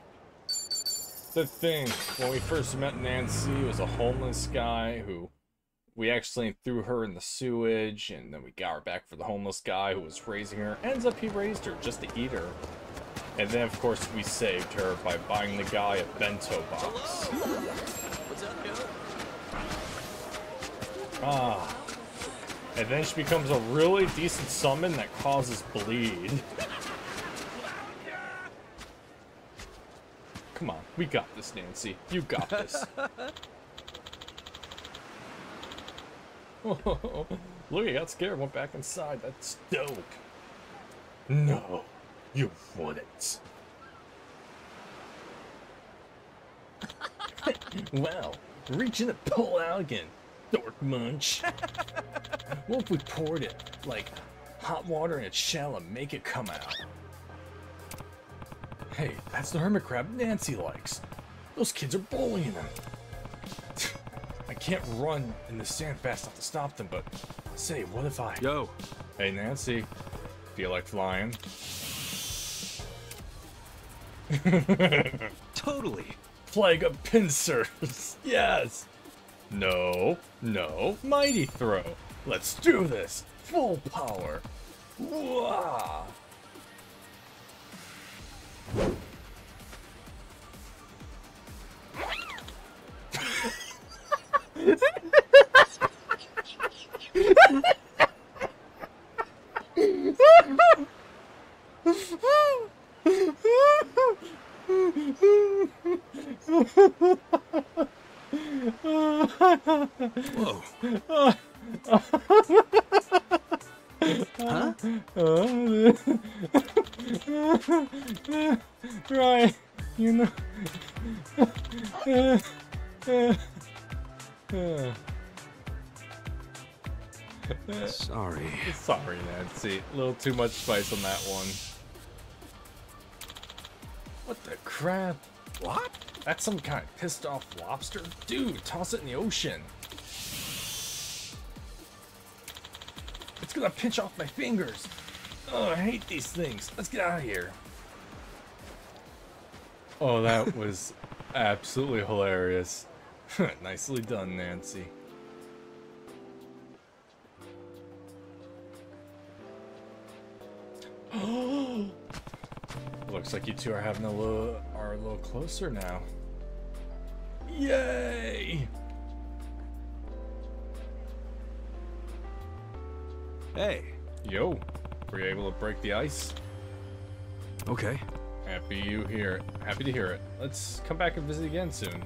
the thing. When we first met Nancy, it was a homeless guy who we accidentally threw her in the sewage, and then we got her back for the homeless guy who was raising her. Ends up he raised her just to eat her. And then, of course, we saved her by buying the guy a bento box. Hello. What's up, dude? Ah. And then she becomes a really decent summon that causes bleed. Come on, we got this, Nancy. You got this. Oh, look, he got scared, went back inside. That's dope. No, you wouldn't. Wow, reach in and pull out again. Dork munch. What if we poured it like hot water in a shell and make it come out? Hey, that's the hermit crab Nancy likes. Those kids are bullying him. I can't run in the sand fast enough to stop them, but say, what if I... Yo. Hey, Nancy. Feel like flying? Totally. Flag of pincers. Yes. No, no, mighty throw. Let's do this. Full power. Wah! Whoa. Huh? Right, you know. Sorry. Sorry, Nancy. A little too much spice on that one. What the crap? What? That's some kind of pissed off lobster? Dude, toss it in the ocean. It's gonna pinch off my fingers. Oh, I hate these things. Let's get out of here. Oh, that was absolutely hilarious. Nicely done, Nancy. Looks like you two are having a little closer now. Yay! Hey. Yo. Were you able to break the ice? Okay. Happy to hear it. Let's come back and visit again soon.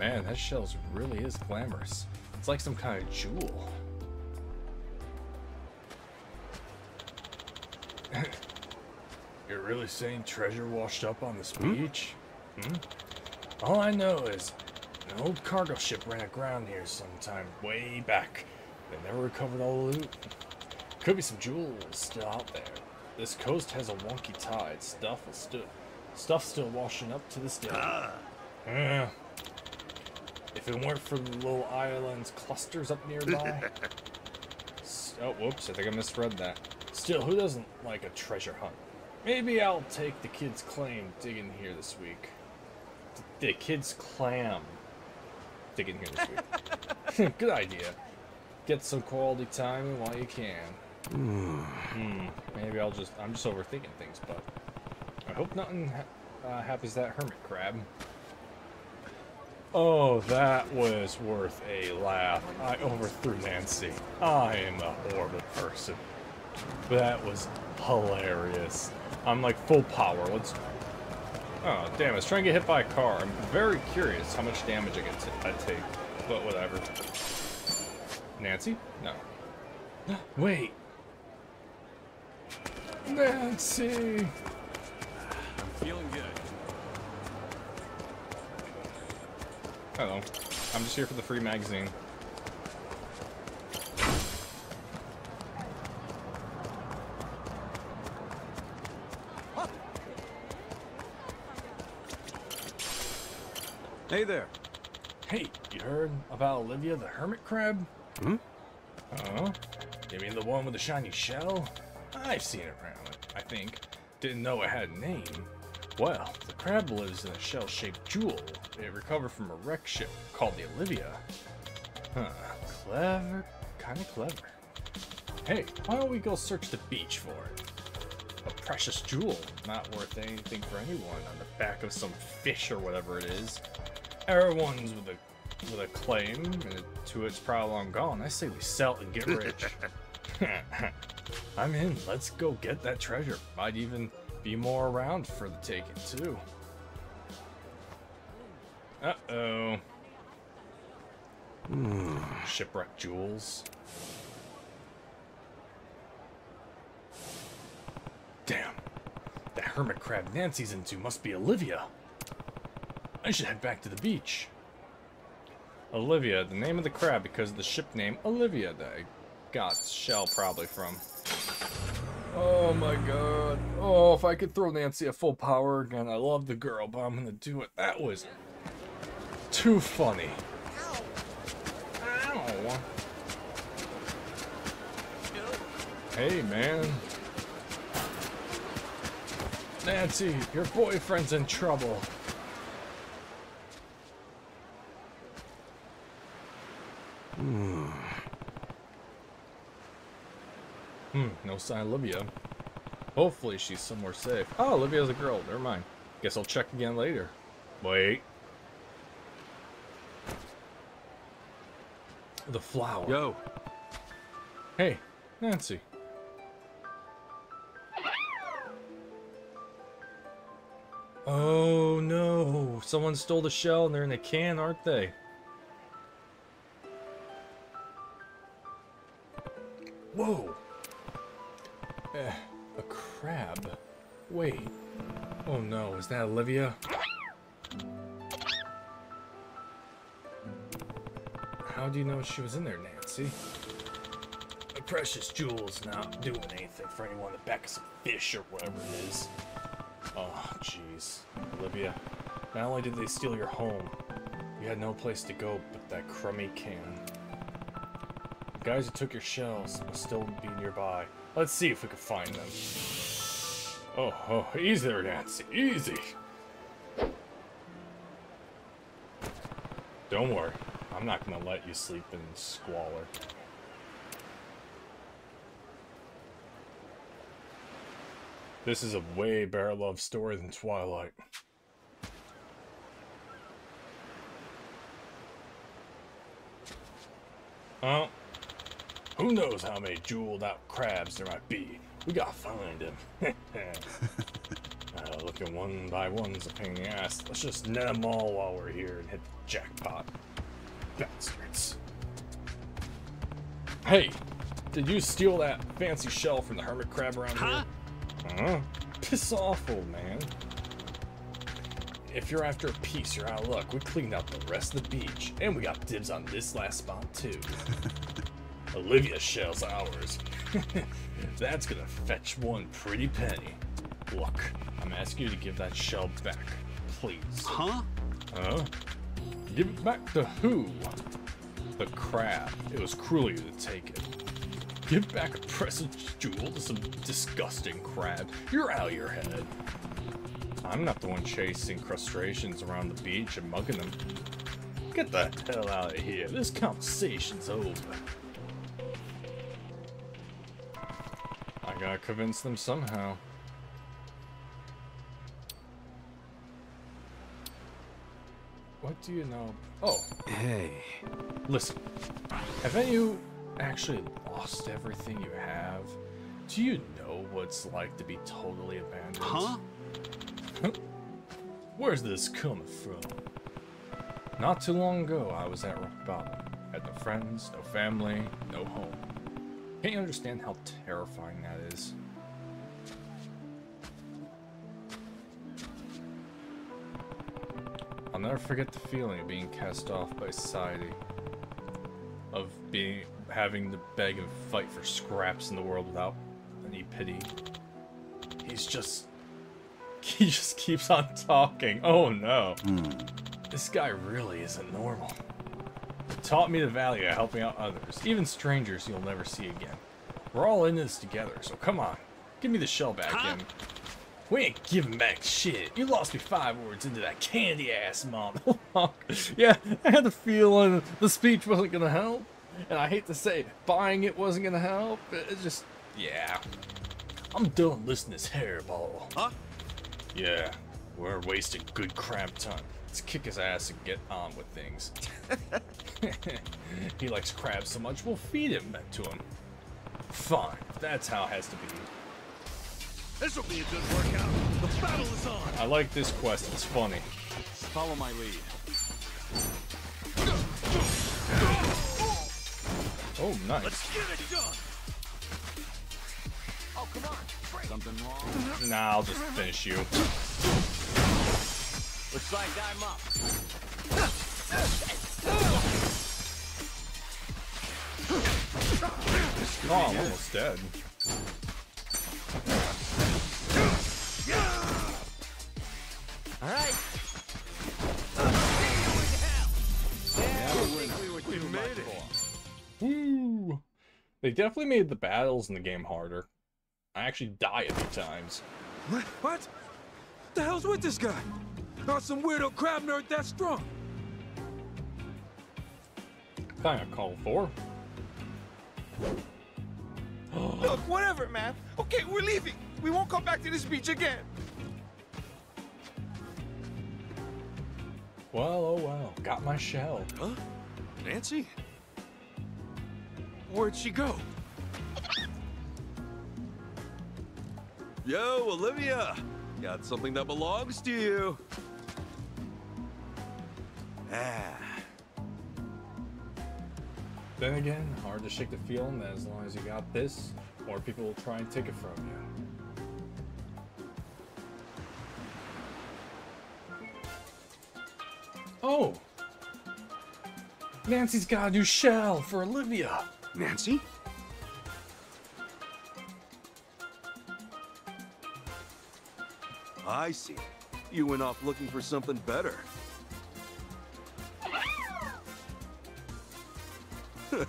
Man, that shell really is glamorous. It's like some kind of jewel. You're really saying treasure washed up on this beach? Hmm? All I know is an old cargo ship ran aground here sometime way back. They never recovered all the loot. Could be some jewels still out there. This coast has a wonky tide. Stuff's still washing up to this day. If it weren't for the little islands clusters up nearby. Oh, whoops, I think I misread that. Still, who doesn't like a treasure hunt? Maybe I'll take the kid's clam digging here this week. The kid's clam digging here this week. Good idea. Get some quality time while you can. Maybe I'm just overthinking things, but I hope nothing happens to that hermit crab. Oh, that was worth a laugh. I overthrew Nancy. I am a horrible person. That was hilarious. I'm like full power. Let's... Oh, damn, I was trying to get hit by a car. I'm very curious how much damage I take, but whatever. Nancy? No. Wait. Nancy! I'm feeling good. Hello. I'm just here for the free magazine. Huh. Hey there. Hey, you heard about Olivia the hermit crab? Hmm? Oh? You mean the one with the shiny shell? I've seen it around, I think. Didn't know it had a name. Well, the crab lives in a shell-shaped jewel. It recovered from a wreck ship called the Olivia. Huh, clever, kinda clever. Hey, why don't we go search the beach for it? A precious jewel, not worth anything for anyone, on the back of some fish or whatever it is. Everyone's with a claim to it's probably long gone. I say we sell and get rich. I'm in. Let's go get that treasure. Might even be more around for the taking too. Uh-oh. Shipwreck jewels. Damn. That hermit crab Nancy's into must be Olivia. I should head back to the beach. Olivia, the name of the crab because of the ship name Olivia that I got shell probably from. Oh my god. Oh, if I could throw Nancy at full power again. I love the girl, but I'm gonna do it. That was too funny. Ow. Hey, man. Nancy, your boyfriend's in trouble. No sign of Olivia. Hopefully she's somewhere safe. Oh, Olivia's a girl. Never mind. Guess I'll check again later. Wait. The flower. Yo. Hey, Nancy. Oh no. Someone stole the shell and they're in a can, aren't they? Whoa. A crab. Wait. Oh no, is that Olivia? How do you know she was in there, Nancy? The precious jewel's not doing anything for anyone in the back of some fish or whatever it is. Oh, jeez. Olivia, not only did they steal your home, you had no place to go but that crummy can. The guys who took your shells must still be nearby. Let's see if we can find them. Oh, easy there, Nancy, easy! Don't worry, I'm not gonna let you sleep in squalor. This is a way better love story than Twilight. Oh. Who knows how many jeweled out crabs there might be? We gotta find them. Looking one by one's a pain in the ass. Let's just net them all while we're here and hit the jackpot. Bastards. Hey, did you steal that fancy shell from the hermit crab around here? Huh? Piss off, old man. If you're after a piece, you're out of luck. We cleaned up the rest of the beach, and we got dibs on this last spot, too. Olivia's shell's ours. That's gonna fetch one pretty penny. Look, I'm asking you to give that shell back, please. Huh? Huh? Give it back to who? The crab. It was cruel of you to take it. Give back a precious jewel to some disgusting crab. You're out of your head. I'm not the one chasing crustaceans around the beach and mugging them. Get the hell out of here. This conversation's over. I gotta convince them somehow. What do you know? Oh. Hey. Listen. Have you actually lost everything you have? Do you know what it's like to be totally abandoned? Huh? Where's this coming from? Not too long ago, I was at rock bottom. Had no friends, no family, no home. Can't you understand how terrifying that is? I'll never forget the feeling of being cast off by society. Of having to beg and fight for scraps in the world without any pity. He just keeps on talking. Oh no. This guy really isn't normal. It taught me the value of helping out others, even strangers you'll never see again. We're all in this together, so come on. Give me the shell back, huh? We ain't giving back shit. You lost me 5 words into that candy ass monologue. Yeah, I had the feeling the speech wasn't gonna help. And I hate to say, buying it wasn't gonna help. It's just, yeah. I'm done listening to this hairball. Huh? Yeah, we're wasting good crap time. Let's kick his ass and get on with things. He likes crabs so much, we'll feed him back to him. Fine, that's how it has to be. This will be a good workout. The battle is on. I like this quest, it's funny. Follow my lead. Oh, nice. Let's get it done. Oh, come on. Break. Something wrong? Nah, I'll just finish you. Looks like I'm up. Oh, I'm almost dead. All right. We made it. Woo! They definitely made the battles in the game harder. I actually die a few times. What? The hell's with this guy? Not some weirdo crab nerd that strong. Thing I called for. Look, whatever, man. Okay, we're leaving. We won't come back to this beach again. Well, oh well, got my shell. Huh? Nancy? Where'd she go? Yo, Olivia! Got something that belongs to you. Ah. Then again, hard to shake the feeling that as long as you got this, more people will try and take it from you. Oh! Nancy's got a new shell for Olivia! Nancy? I see. You went off looking for something better. The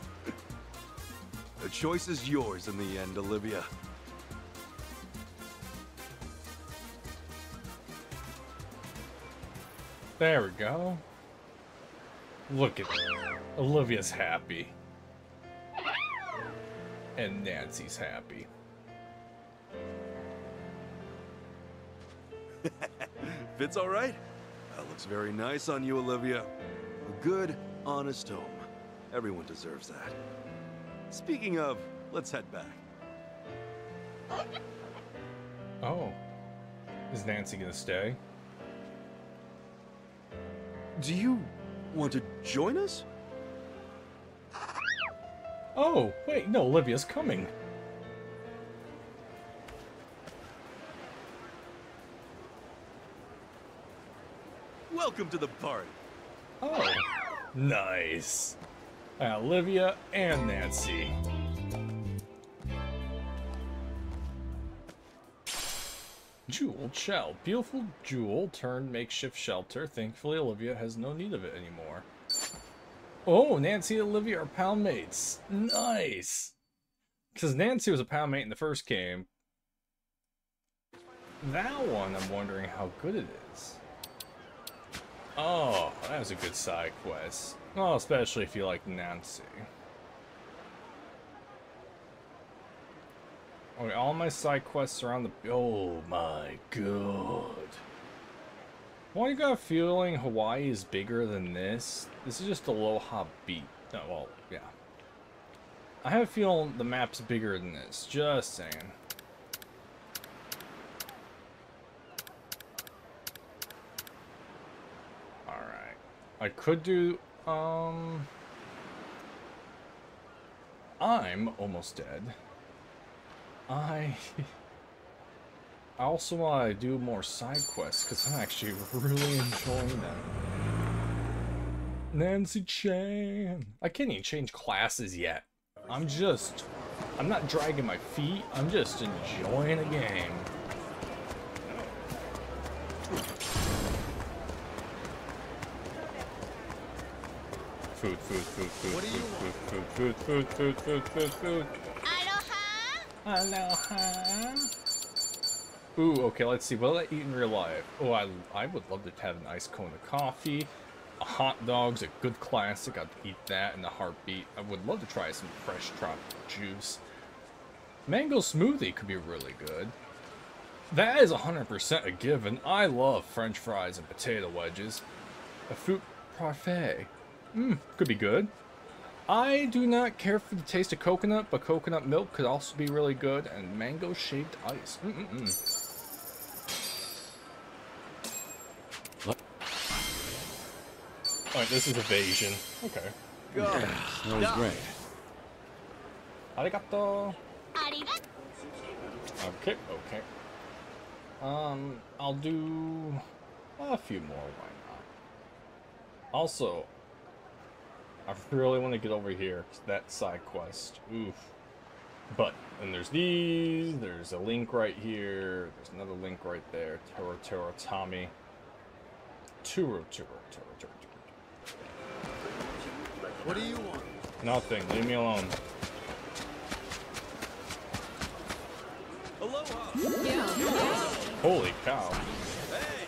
choice is yours in the end, Olivia. There we go. Look at that. Olivia's happy. And Nancy's happy. Fits all right? That looks very nice on you, Olivia. A good, honest home. Everyone deserves that. Speaking of, let's head back. Oh. Is Nancy gonna stay? Do you want to join us? Oh, wait, no, Olivia's coming. Welcome to the party. Oh, nice. Olivia and Nancy. Jeweled shell. Beautiful jewel turned makeshift shelter. Thankfully, Olivia has no need of it anymore. Oh, Nancy and Olivia are pound mates. Nice! Because Nancy was a pound mate in the first game. That one, I'm wondering how good it is. Oh, that was a good side quest. Well, especially if you like Nancy. Okay, all my side quests are on the... Oh my god. Well, you got a feeling Hawaii is bigger than this. This is just Aloha Beach. Oh, well, yeah. I have a feeling the map's bigger than this. Just saying. Alright. I could do... I'm almost dead. I also want to do more side quests because I'm actually really enjoying them. Nancy Chan. I can't even change classes yet. I'm not dragging my feet. I'm just enjoying the game. Food. Aloha! Ooh, okay, let's see. What will I eat in real life? Oh, I would love to have an ice cone of coffee. A hot dog's a good classic. I'd eat that in a heartbeat. I would love to try some fresh tropical juice. Mango smoothie could be really good. That is 100% a given. I love french fries and potato wedges. A fruit parfait. Could be good. I do not care for the taste of coconut, but coconut milk could also be really good. And mango shaved ice. Alright, this is evasion. Okay. Go. That was great. Arigato. Okay, okay. I'll do a few more, why not? Also, I really want to get over here, that side quest. Oof. But, and there's these, there's a link right here, there's another link right there. Terotami. Turo. What do you want? Nothing, leave me alone. Aloha. Yeah. Holy cow. Hey.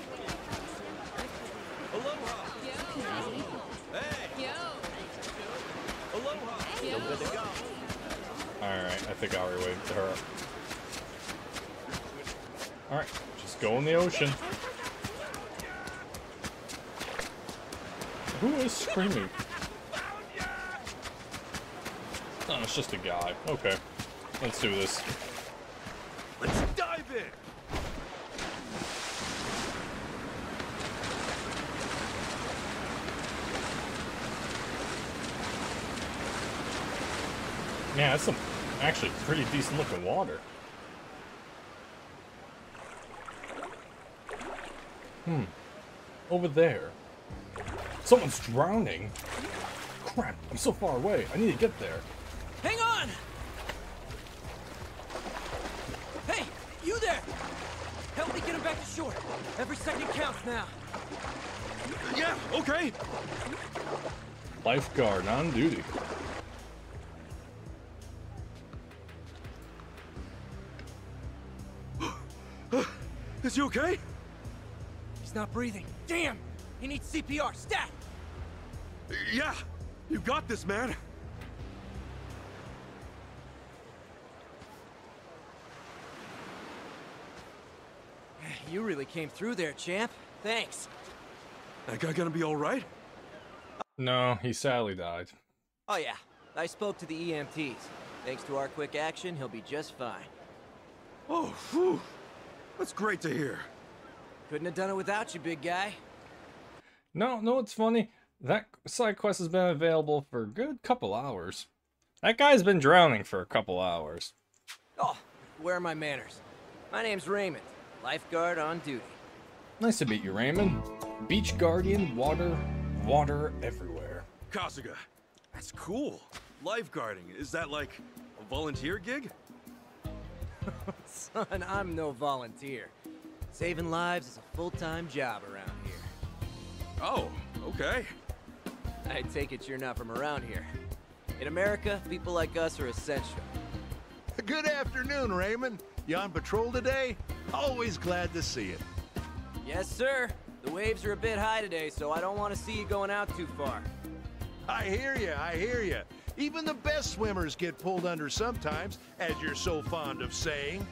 Aloha. Hey. Aloha. Alright, I think I already waved to her. Alright, just go in the ocean. Who is screaming? Oh, it's just a guy. Okay. Let's do this. Let's dive in! Yeah, that's some actually pretty decent looking water. Over there. Someone's drowning. Crap, I'm so far away. I need to get there. Hang on! Hey, you there! Help me get him back to shore. Every second counts now. Yeah, okay. Lifeguard on duty. Is he okay? He's not breathing. Damn! He needs CPR. Stat! Yeah! You got this, man! You really came through there, champ. Thanks. That guy gonna be alright? No, he sadly died. Oh yeah. I spoke to the EMTs. Thanks to our quick action, he'll be just fine. Oh, phew! That's great to hear. Couldn't have done it without you, big guy. No, it's funny. That side quest has been available for a good couple hours. That guy's been drowning for a couple hours. Oh, where are my manners? My name's Raymond, lifeguard on duty. Nice to meet you, Raymond. Beach guardian, water everywhere. Kasuga, that's cool. Lifeguarding, is that like a volunteer gig? Son, I'm no volunteer. Saving lives is a full-time job around here. Oh, okay. I take it you're not from around here. In America, people like us are essential. Good afternoon, Raymond. You on patrol today? Always glad to see it. Yes, sir. The waves are a bit high today, so I don't want to see you going out too far. I hear you. Even the best swimmers get pulled under sometimes, as you're so fond of saying.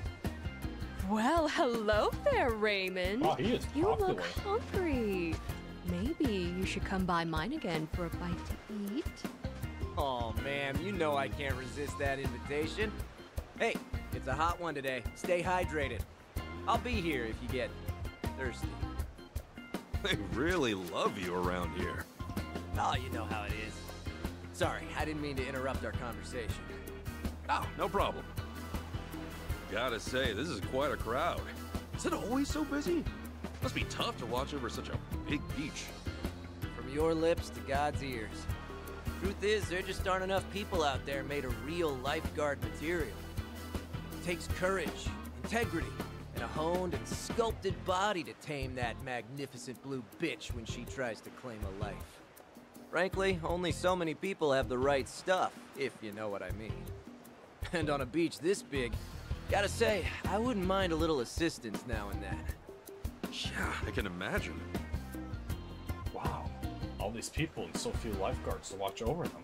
Well, hello there, Raymond. Oh, he is popular. You look hungry. Maybe you should come by mine again for a bite to eat. Oh, ma'am, you know I can't resist that invitation. Hey, it's a hot one today. Stay hydrated. I'll be here if you get thirsty. They really love you around here. Oh, you know how it is. Sorry, I didn't mean to interrupt our conversation. Oh, no problem. Gotta say, this is quite a crowd. Is it always so busy? Must be tough to watch over such a big beach. From your lips to God's ears. Truth is, there just aren't enough people out there made of real lifeguard material. It takes courage, integrity, and a honed and sculpted body to tame that magnificent blue bitch when she tries to claim a life. Frankly, only so many people have the right stuff, if you know what I mean. And on a beach this big, Gotta say, I wouldn't mind a little assistance now and then. Yeah, I can imagine. Wow. All these people and so few lifeguards to watch over them.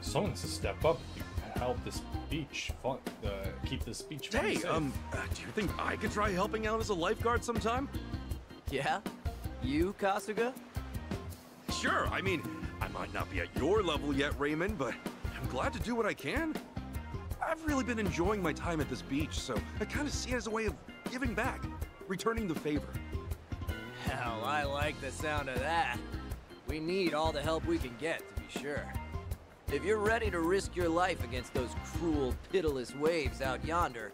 Someone needs to step up and help this beach fun, keep this beach fun safe. Hey, do you think I could try helping out as a lifeguard sometime? Yeah? You, Kasuga? Sure, I mean, I might not be at your level yet, Raymond, but I'm glad to do what I can. I've really been enjoying my time at this beach, so I kind of see it as a way of giving back, returning the favor. Hell, I like the sound of that. We need all the help we can get, to be sure. If you're ready to risk your life against those cruel, pitiless waves out yonder,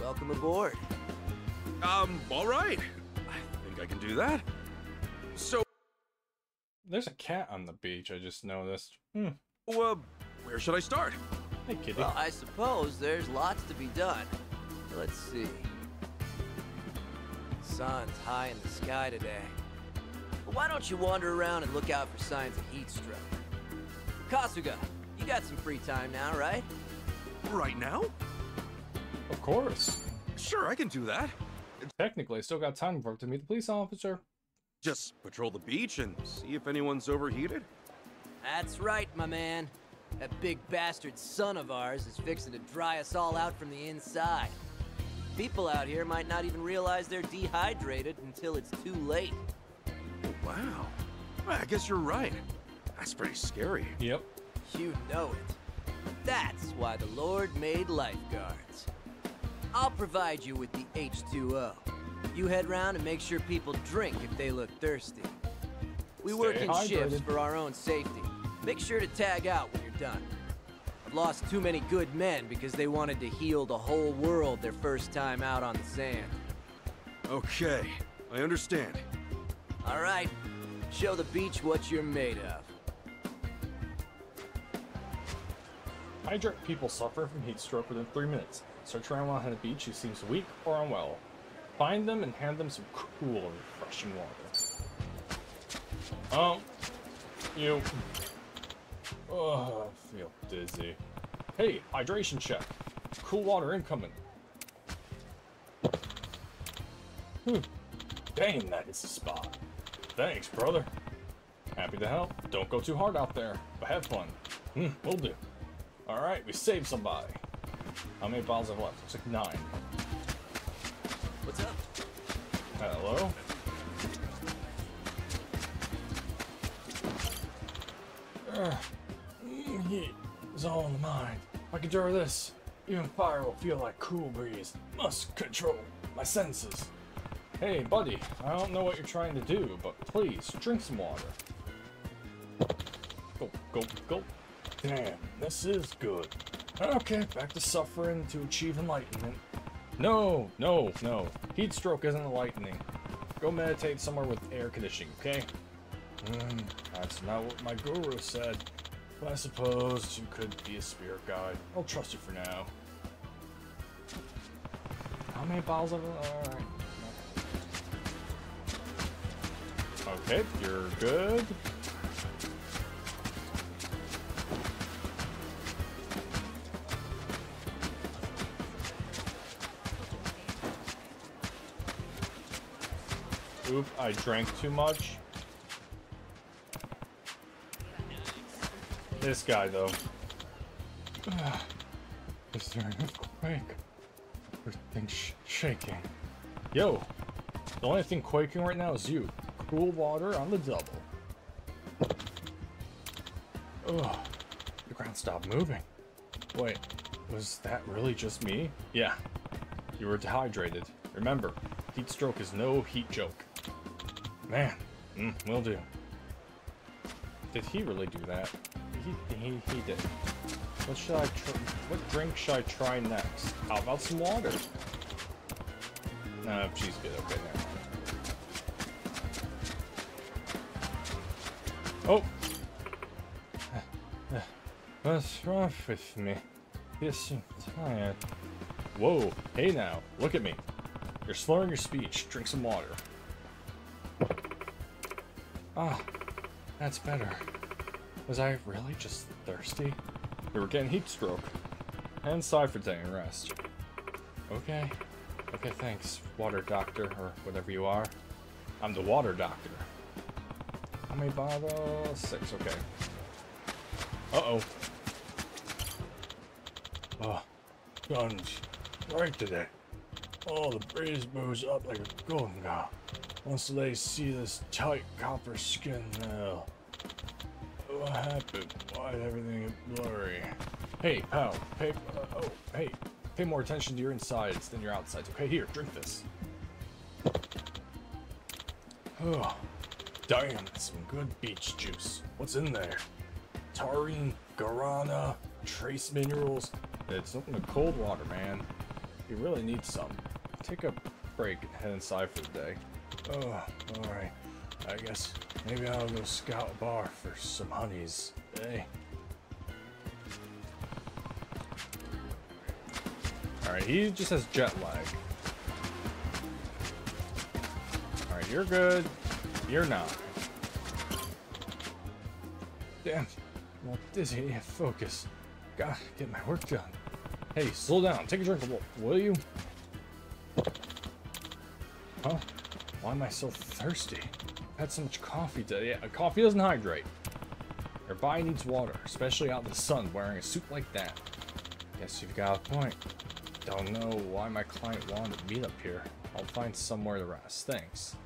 welcome aboard. All right. I think I can do that. So... There's a cat on the beach, I just noticed. Well, where should I start? Hey, kitty. Well, I suppose there's lots to be done. Let's see. The sun's high in the sky today. But why don't you wander around and look out for signs of heat stroke? Kasuga, you got some free time now, right? Right now? Of course. Sure, I can do that. Technically, I still got time for it to meet the police officer. Just patrol the beach and see if anyone's overheated? That's right, my man. That big bastard son of ours is fixing to dry us all out from the inside. People out here might not even realize they're dehydrated until it's too late. Wow. I guess you're right. That's pretty scary. Yep. You know it. That's why the Lord made lifeguards. I'll provide you with the H2O. You head round and make sure people drink if they look thirsty. We work in shifts for our own safety. Make sure to tag out when you're done. I've lost too many good men because they wanted to heal the whole world their first time out on the sand. Okay, I understand. All right, show the beach what you're made of. Hydrated people suffer from heat stroke within 3 minutes. Search around while on the beach who seems weak or unwell. Find them and hand them some cool, refreshing water. Oh, you. Oh, I feel dizzy. Hey, hydration check. Cool water incoming. Dang, that is the spot. Thanks, brother. Happy to help. Don't go too hard out there, but have fun. Will do. Alright, we saved somebody. How many bottles have left? Looks like 9. What's up? Hello? Heat is all in the mind. I can draw this. Even fire will feel like cool breeze. Must control my senses. Hey, buddy, I don't know what you're trying to do, but please, drink some water. Go. Damn, this is good. Okay, back to suffering to achieve enlightenment. No. Heat stroke isn't enlightening. Go meditate somewhere with air conditioning, okay? That's not what my guru said. But I suppose you could be a spirit guide. I'll trust you for now. How many bottles of it? Alright. Okay, you're good. Oop, I drank too much. This guy, though. Is there an earthquake? Everything's shaking. Yo, the only thing quaking right now is you. Cool water on the double. Ugh, the ground stopped moving. Wait, was that really just me? Yeah, you were dehydrated. Remember, heat stroke is no heat joke. Man, will do. Did he really do that? He did. What should I try? What drink should I try next? How about some water? No, she's good. Okay, now. Oh, what's wrong with me? Yes, I'm tired. Whoa! Hey, now, look at me. You're slurring your speech. Drink some water. Ah, that's better. Was I really just thirsty? We were getting heat stroke. And sigh for day and rest. Okay. Okay, thanks, water doctor, or whatever you are. I'm the water doctor. How many bottles? 6, okay. Uh-oh. Oh, guns. Right today. Oh, the breeze moves up like a golden girl. Once they see this tight copper skin now. What happened? Why'd everything get blurry? Hey, pal. Pay, oh, hey. Pay more attention to your insides than your outsides. Okay, here, drink this. Oh, damn, that's some good beach juice. What's in there? Taurine, guarana, trace minerals. It's nothing but cold water, man. You really need some. Take a break and head inside for the day. Oh, alright. I guess maybe I'll go scout a bar for some honeys today. Alright, he just has jet lag. Alright, you're good. You're not. Damn. I'm all dizzy. I can't focus. Gotta get my work done. Hey, slow down. Take a drink of water, will you? Huh? Why am I so thirsty? I've had so much coffee today. Yeah, coffee doesn't hydrate. Your body needs water, especially out in the sun wearing a suit like that. Guess you've got a point. Don't know why my client wanted to meet up here. I'll find somewhere to rest. Thanks.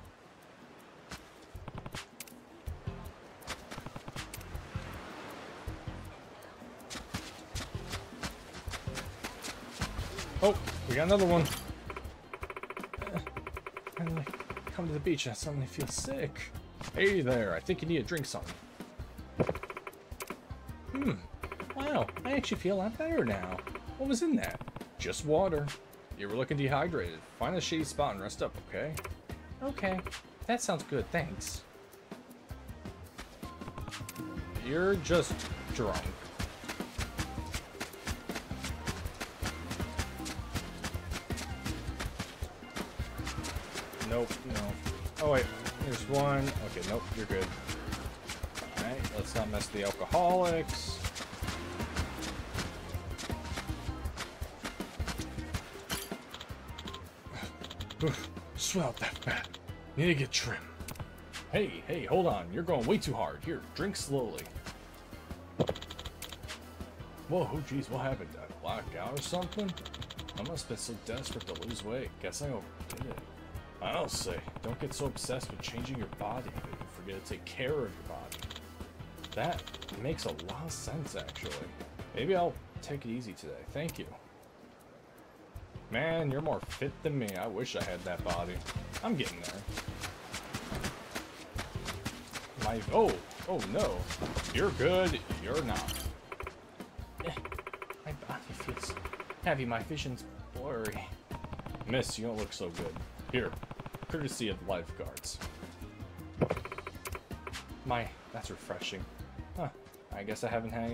Oh, we got another one. Finally, come to the beach and I suddenly feel sick. Hey there, I think you need to drink something. Hmm. Wow, I actually feel a lot better now. What was in that? Just water. You were looking dehydrated. Find a shady spot and rest up, okay? Okay. That sounds good, thanks. You're just drunk. Nope, no. Oh wait, there's one. Okay, nope, you're good. Alright, let's not mess with the alcoholics. Swell that fat. Need to get trim. Hey, hey, hold on. You're going way too hard. Here, drink slowly. Whoa, geez, what happened? Did I black out or something? I must have been so desperate to lose weight. Guess I overdid it. I don't say. Don't get so obsessed with changing your body that you forget to take care of your body. That makes a lot of sense, actually. Maybe I'll take it easy today. Thank you. Man, you're more fit than me. I wish I had that body. I'm getting there. My oh no. You're good, you're not. My body feels heavy, my vision's blurry. Miss, you don't look so good. Here, courtesy of lifeguards. My, that's refreshing. Huh, I guess I haven't had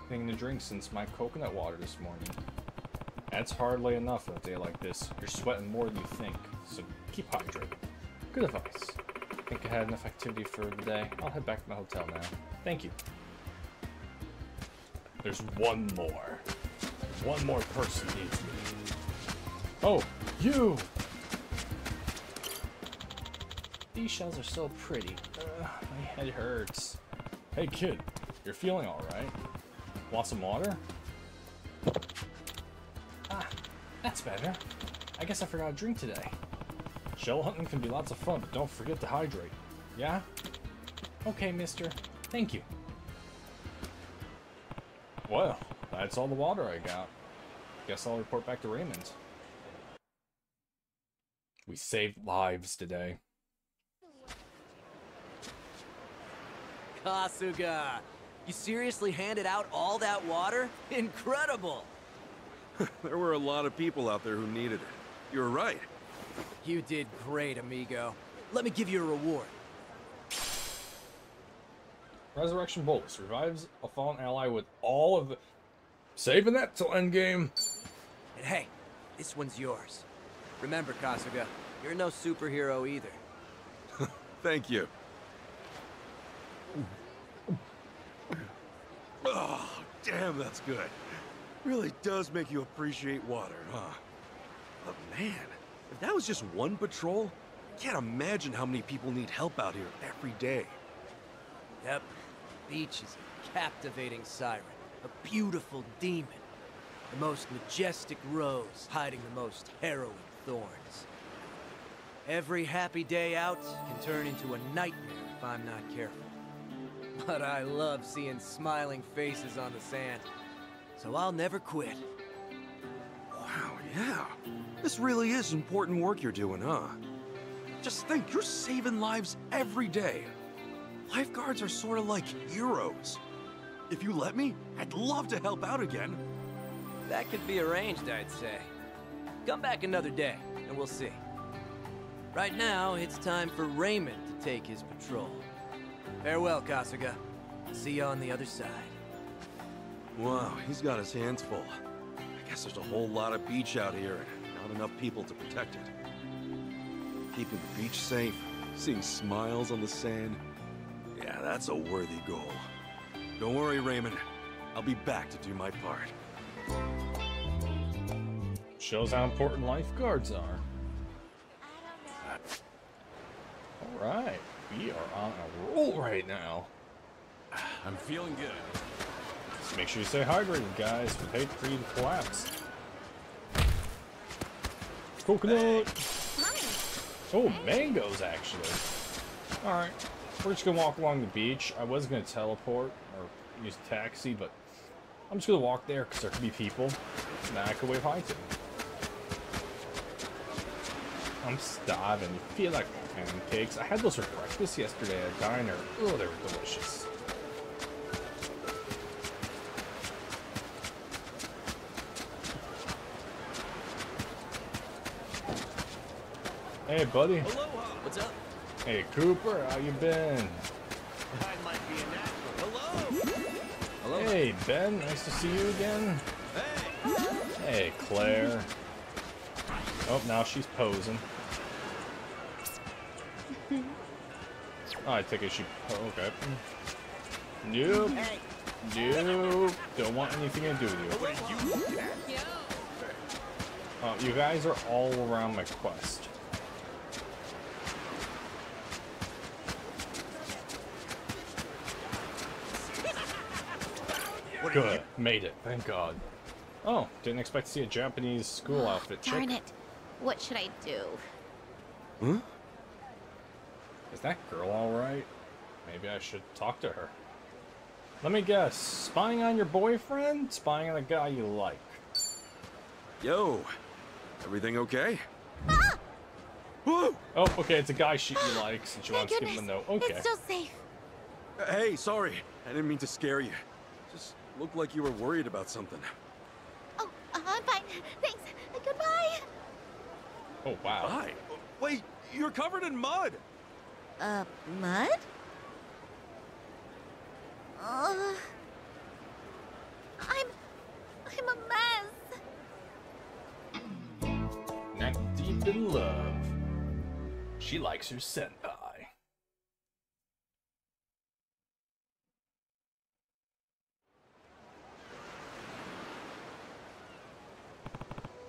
anything to drink since my coconut water this morning. That's hardly enough on a day like this. You're sweating more than you think, so keep hydrated. Good advice. I think I had enough activity for the day. I'll head back to my hotel now. Thank you. There's one more. One more person needs me. Oh, you! These shells are so pretty. My head hurts. Hey kid, you're feeling alright? Want some water? That's better. I guess I forgot to drink today. Shell hunting can be lots of fun, but don't forget to hydrate. Yeah? Okay, mister. Thank you. Well, that's all the water I got. Guess I'll report back to Raymond. We saved lives today. Kasuga! You seriously handed out all that water? Incredible! There were a lot of people out there who needed it. You're right. You did great, amigo. Let me give you a reward. Resurrection Bolus revives a fallen ally with all of the... Saving that till endgame. And hey, this one's yours. Remember, Kasuga, you're no superhero either. Thank you. Oh, damn, that's good. Really does make you appreciate water, huh? But man, if that was just one patrol, I can't imagine how many people need help out here every day. Yep. The beach is a captivating siren, a beautiful demon. The most majestic rose hiding the most harrowing thorns. Every happy day out can turn into a nightmare if I'm not careful. But I love seeing smiling faces on the sand, so I'll never quit. Wow, yeah. This really is important work you're doing, huh? Just think, you're saving lives every day. Lifeguards are sort of like heroes. If you let me, I'd love to help out again. That could be arranged, I'd say. Come back another day, and we'll see. Right now, it's time for Raymond to take his patrol. Farewell, Kasuga. See you on the other side. Wow, he's got his hands full. I guess there's a whole lot of beach out here, and not enough people to protect it. Keeping the beach safe, seeing smiles on the sand. Yeah, that's a worthy goal. Don't worry, Raymond. I'll be back to do my part. Shows how important lifeguards are. Alright, we are on a roll right now. I'm feeling good. Just make sure you stay hydrated, guys. We hate for you to collapse. Coconut! Oh, mangoes, actually. Alright, we're just gonna walk along the beach. I was gonna teleport or use a taxi, but I'm just gonna walk there because there could be people that I could wave hi to. I'm starving. I feel like pancakes. I had those for breakfast yesterday at a diner. Oh, they were delicious. Hey, buddy. Aloha. What's up? Hey, Cooper. How you been? I might be a natural. Hello. Hello. Hey, Ben. Nice to see you again. Hey. Hey, Claire. Oh, now she's posing. Oh, I take it she... Oh, okay. Nope. Nope. Don't want anything to do with you. Oh, you guys are all around my quest. Good. Made it. Thank God. Oh, didn't expect to see a Japanese school outfit. Darn it. What should I do? Huh? Is that girl alright? Maybe I should talk to her. Let me guess. Spying on your boyfriend? Spying on the guy you like. Yo. Everything okay? Ah! Whoa! Oh, okay. It's a guy you like since you want to give him a note. Okay. It's still safe. Hey, sorry. I didn't mean to scare you. Just looked like you were worried about something. Oh, I'm fine. Thanks. Goodbye. Oh, wow. Hi. Wait, you're covered in mud. Mud? I'm a mess. Neck deep in love. She likes her senpai.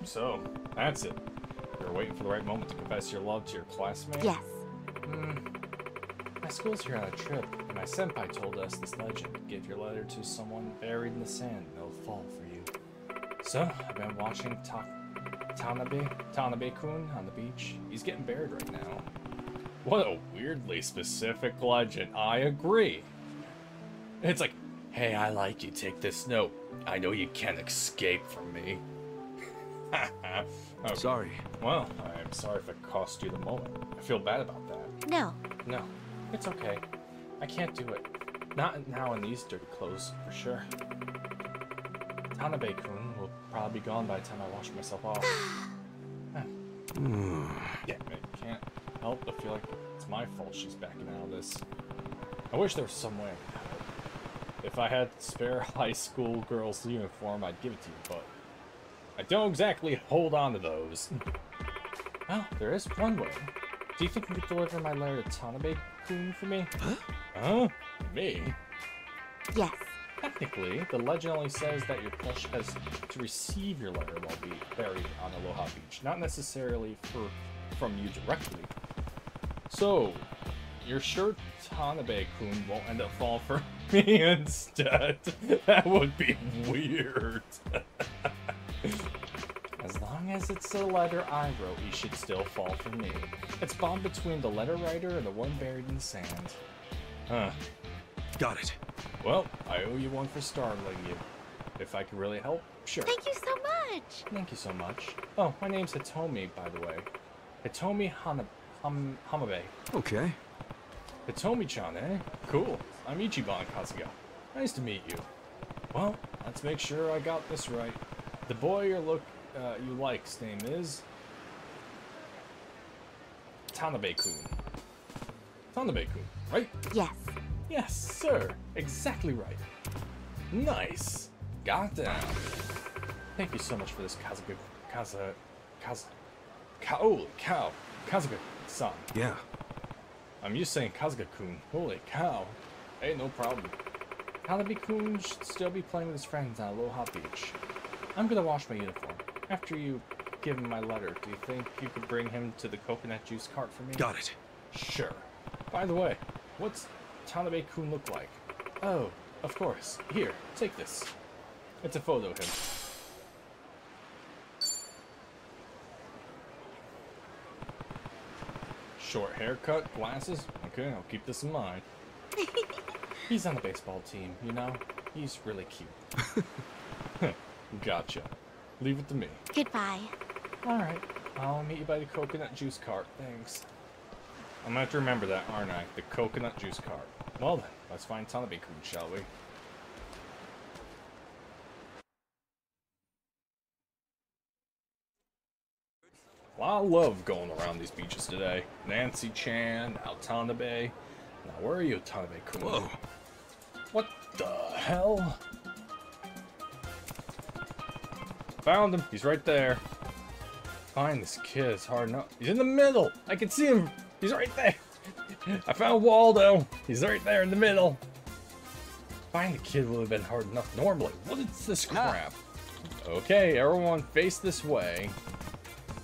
So, that's it. You're waiting for the right moment to confess your love to your classmate? Yes. My school's here on a trip, and my senpai told us this legend. Give your letter to someone buried in the sand, and it'll fall for you. So, I've been watching Tanabe-kun on the beach. He's getting buried right now. What a weirdly specific legend. I agree. It's like, hey, I like you. Take this note. I know you can't escape from me. Okay. Sorry. Well, I'm sorry if it cost you the moment. I feel bad about that. No. No, it's okay. I can't do it. Not now in these dirty clothes, for sure. Tanabe-kun will probably be gone by the time I wash myself off. Yeah, I can't help but feel like it's my fault she's backing out of this. I wish there was some way I could help. If I had spare high school girls' uniform, I'd give it to you, but I don't exactly hold on to those. Well, there is one way. Do you think you could deliver my letter to Tanabe-kun for me? Huh? Me? Yes. Technically, the legend only says that your plush has to receive your letter while being buried on Aloha Beach, not necessarily from you directly. So, you're sure Tanabe-kun won't end up falling for me instead? That would be weird. As long as it's the letter I wrote, he should still fall for me. It's bound between the letter writer and the one buried in the sand. Huh. Got it. Well, I owe you one for startling you. If I can really help, sure. Thank you so much! Thank you so much. Oh, my name's Hitomi, by the way. Hitomi Hamabe. Okay. Hitomi-chan, eh? Cool. I'm Ichiban Kasuga. Nice to meet you. Well, let's make sure I got this right. The boy you like's name is... Tanabe-kun. Tanabe-kun, right? Yes. Yes, sir. Exactly right. Nice. Goddamn. Thank you so much for this, Kasuga-san. Yeah. I'm used to saying Kasuga-kun. Holy cow. Hey, no problem. Tanabe-kun should still be playing with his friends on Aloha Beach. I'm gonna wash my uniform. After you give him my letter, do you think you could bring him to the coconut juice cart for me? Got it. Sure. By the way, what's Tanabe-kun look like? Oh, of course. Here, take this. It's a photo of him. Short haircut, glasses. Okay, I'll keep this in mind. He's on the baseball team, you know? He's really cute. Gotcha. Leave it to me. Goodbye. Alright, I'll meet you by the coconut juice cart. Thanks. I'm gonna have to remember that, aren't I? The coconut juice cart. Well then, let's find Tanabe-kun, shall we? A lot of love going around these beaches today. Nancy-chan, now Tanabe. Now where are you, Tanabe-kun? Whoa. What the hell? Found him. He's right there. Find this kid is hard enough. He's in the middle. I can see him. He's right there. I found Waldo. He's right there in the middle. Find the kid would have been hard enough normally. What is this crap? Okay, everyone face this way.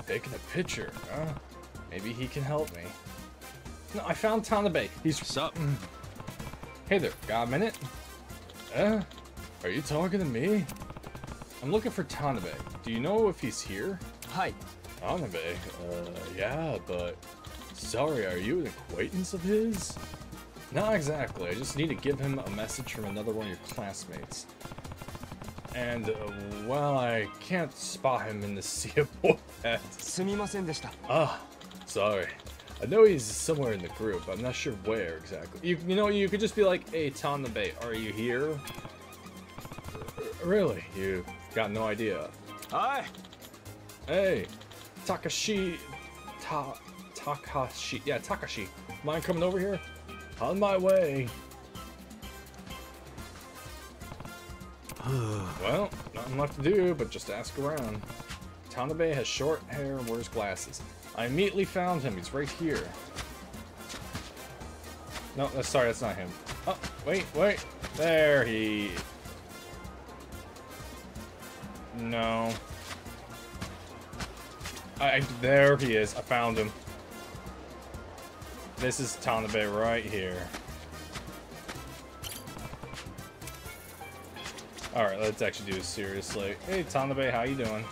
Taking a picture, huh? Maybe he can help me. No, I found Tanabe. He's something. Hey there. Got a minute? Are you talking to me? I'm looking for Tanabe. Do you know if he's here? Hi. Tanabe? Yeah, but... Sorry, are you an acquaintance of his? Not exactly. I just need to give him a message from another one of your classmates. And, well, I can't spot him in the sea of boys. Ah, sorry. I know he's somewhere in the group. I'm not sure where exactly. You know, you could just be like, hey, Tanabe, are you here? Really? You got no idea. Hi. Hey, Takashi, yeah, Takashi. Mind coming over here? On my way. Well, nothing left to do but just ask around. Tanabe has short hair and wears glasses. I immediately found him. He's right here. No, sorry, that's not him. Oh, wait. There he... No. There he is. I found him. This is Tanabe right here. Alright, let's actually do this seriously. Hey, Tanabe, how you doing?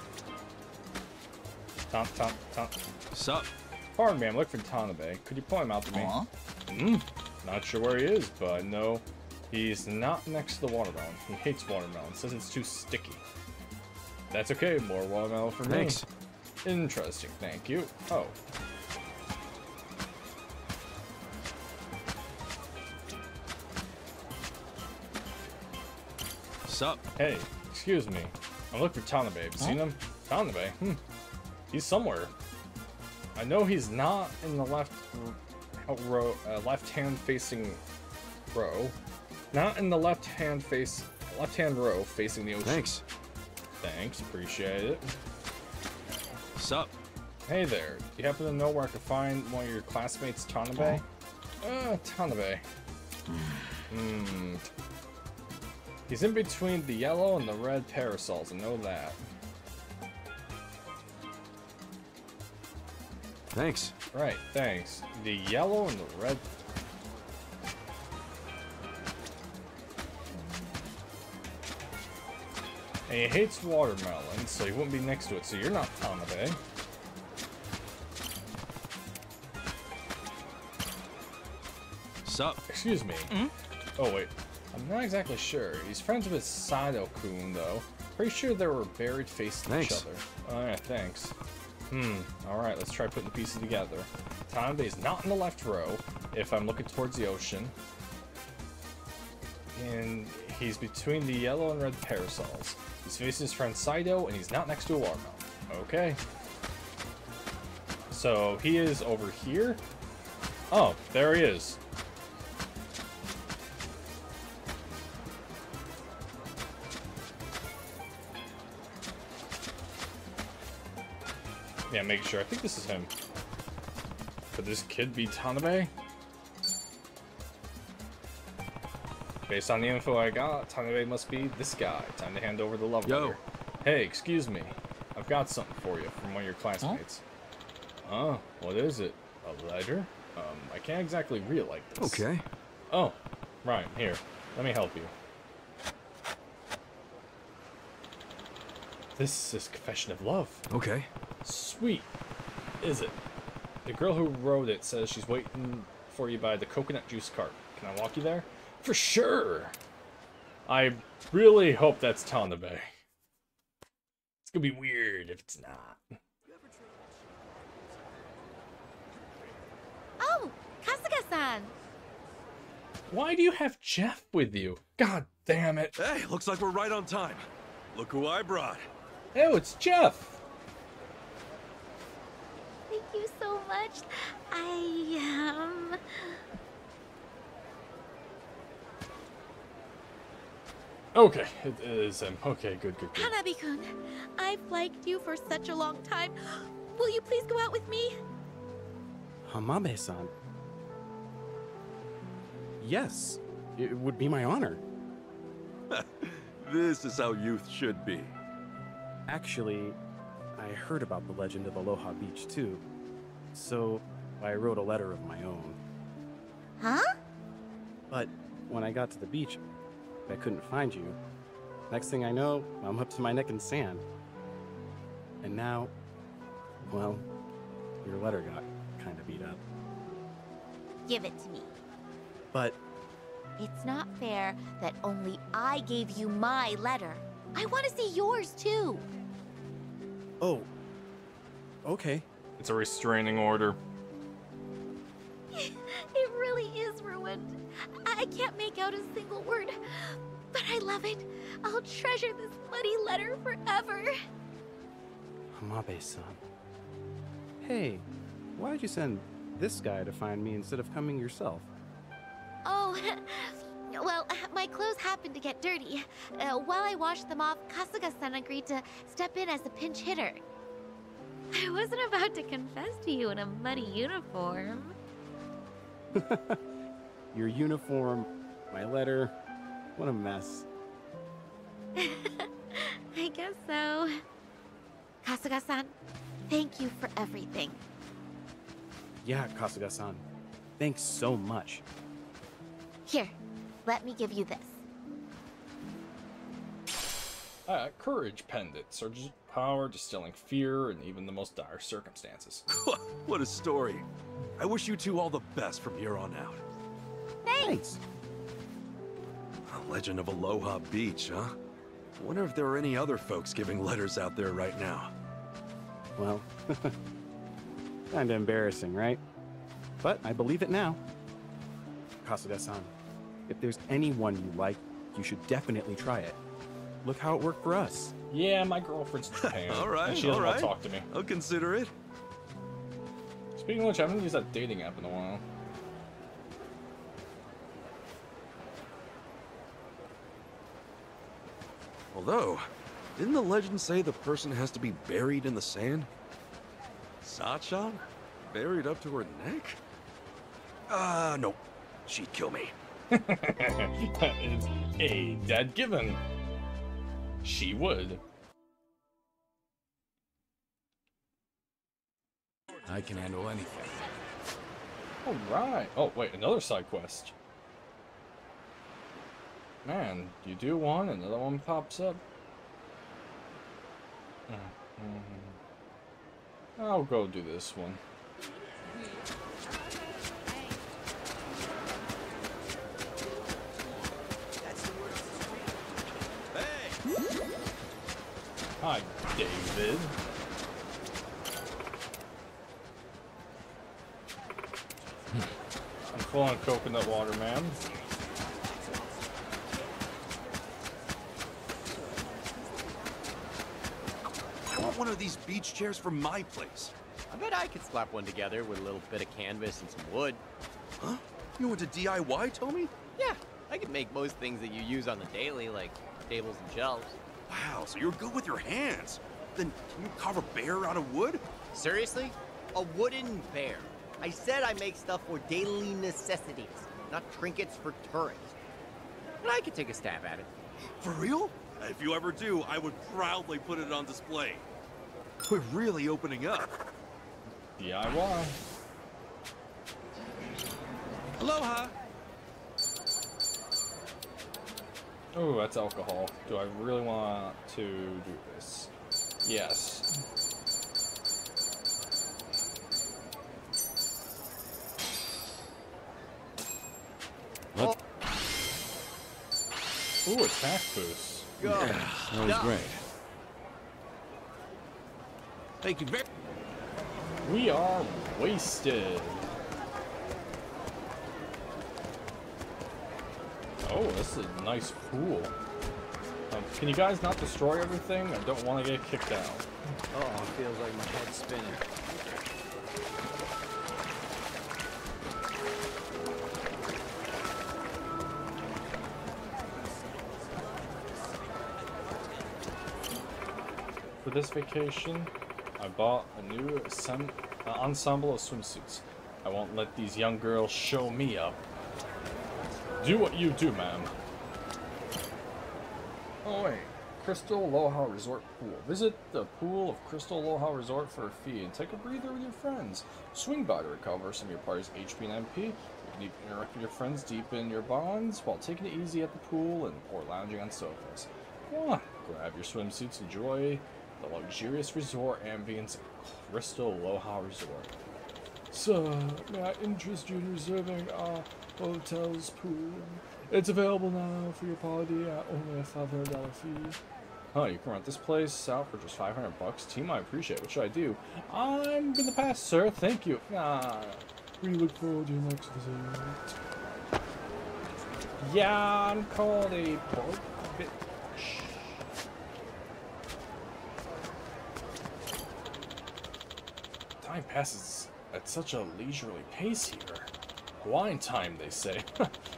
Sup? Pardon me, I'm looking for Tanabe. Could you point him out to me? Not sure where he is, but I know he's not next to the watermelon. He hates watermelon. Says it's too sticky. That's okay, more watermelon for me. Thanks. Interesting, thank you. Oh. Up. Hey, excuse me. I'm looking for Tanabe. Have you seen him? Tanabe? He's somewhere. I know he's not in the left-hand row facing the ocean. Thanks, appreciate it. Sup? Hey there. Do you happen to know where I could find one of your classmates, Tanabe? Tanabe. He's in between the yellow and the red parasols, I know that. Thanks. Right, thanks. The yellow and the red. And he hates watermelon, so he wouldn't be next to it, so you're not Tanabe. Sup? Excuse me. Mm-hmm. Oh, wait. I'm not exactly sure. He's friends with Saito-kun, though. Pretty sure they were buried facing each other. Alright, thanks. Alright, let's try putting the pieces together. Tanabe is not in the left row, if I'm looking towards the ocean. And he's between the yellow and red parasols. He's facing his friend Saito, and he's not next to a watermelon. Okay. So, he is over here. Oh, there he is. Yeah, make sure. I think this is him. Could this kid be Tanabe? Based on the info I got, Tanabe must be this guy. Time to hand over the love letter. Hey, excuse me. I've got something for you from one of your classmates. Huh? Oh, what is it? A letter? I can't exactly read it like this. Okay. Oh, right. Here. Let me help you. This is Confession of Love. Okay. Sweet, is it? The girl who wrote it says she's waiting for you by the coconut juice cart. Can I walk you there? For sure! I really hope that's Tanabe. It's gonna be weird if it's not. Oh, Kasuga-san! Why do you have Jeff with you? God damn it! Hey, looks like we're right on time. Look who I brought. Oh, it's Jeff! Thank you so much. Okay, it is okay, good. Tanabe-kun, I've liked you for such a long time. Will you please go out with me? Hamabe-san. Yes, it would be my honor. This is how youth should be. Actually, I heard about the legend of Aloha Beach, too, so I wrote a letter of my own. Huh? But when I got to the beach, I couldn't find you. Next thing I know, I'm up to my neck in sand. And now, well, your letter got kind of beat up. Give it to me. But... It's not fair that only I gave you my letter. I want to see yours, too. Oh, okay. It's a restraining order. It really is ruined. I can't make out a single word, but I love it. I'll treasure this bloody letter forever. Hamabe-san. Hey, why'd you send this guy to find me instead of coming yourself? Oh, well, my clothes happened to get dirty. While I washed them off, Kasuga-san agreed to step in as a pinch hitter. I wasn't about to confess to you in a muddy uniform. Your uniform, my letter, what a mess. I guess so. Kasuga-san, thank you for everything. Yeah, Kasuga-san, thanks so much. Here. Let me give you this. Courage pendant. Surges of power, distilling fear, and even the most dire circumstances. What a story. I wish you two all the best from here on out. Thanks. A legend of Aloha Beach, huh? I wonder if there are any other folks giving letters out there right now. Well, kinda embarrassing, right? But I believe it now. Kasuga-san. If there's anyone you like, you should definitely try it. Look how it worked for us. Yeah, my girlfriend's Japan. Alright, she doesn't want to talk to me. I'll consider it. Speaking of which, I haven't used that dating app in a while. Although, didn't the legend say the person has to be buried in the sand? Sachan? Buried up to her neck? No. She'd kill me. That is a dead given. She would. I can handle anything. Alright. Oh, wait, another side quest. Man, you do one, another one pops up. I'll go do this one. Hi, David. I'm full on coconut water, man. I want one of these beach chairs for my place. I bet I could slap one together with a little bit of canvas and some wood. Huh? You went to DIY, Tommy? Yeah, I could make most things that you use on the daily, like tables and shelves. Wow, so you're good with your hands. Then can you carve a bear out of wood? Seriously? A wooden bear. I said I make stuff for daily necessities, not trinkets for tourists. And I could take a stab at it. For real? If you ever do, I would proudly put it on display. We're really opening up. DIY. Aloha! Oh, that's alcohol. Do I really want to do this? Yes. What? Ooh, attack boost. Yeah, that was great. Thank you very much. We are wasted. Oh, this is a nice pool. Can you guys not destroy everything? I don't want to get kicked out. Oh, it feels like my head's spinning. For this vacation, I bought a new ensemble of swimsuits. I won't let these young girls show me up. Do what you do, ma'am. Oh wait, Crystal Aloha Resort Pool. Visit the pool of Crystal Aloha Resort for a fee and take a breather with your friends. Swing by to recover some of your party's HP and MP. You can even interact with your friends, deepen your bonds while taking it easy at the pool and or lounging on sofas. Come on, grab your swimsuits, enjoy the luxurious resort ambience at Crystal Aloha Resort. So, may I interest you in reserving our hotel's pool? It's available now for your party at only a $500 fee. Oh, you can rent this place out for just 500 bucks. Team, I appreciate it. What should I do? I'm gonna pass, sir. Thank you. We look forward to your next visit. Yeah, I'm called a pork bitch. Time passes at such a leisurely pace here. Wine time, they say.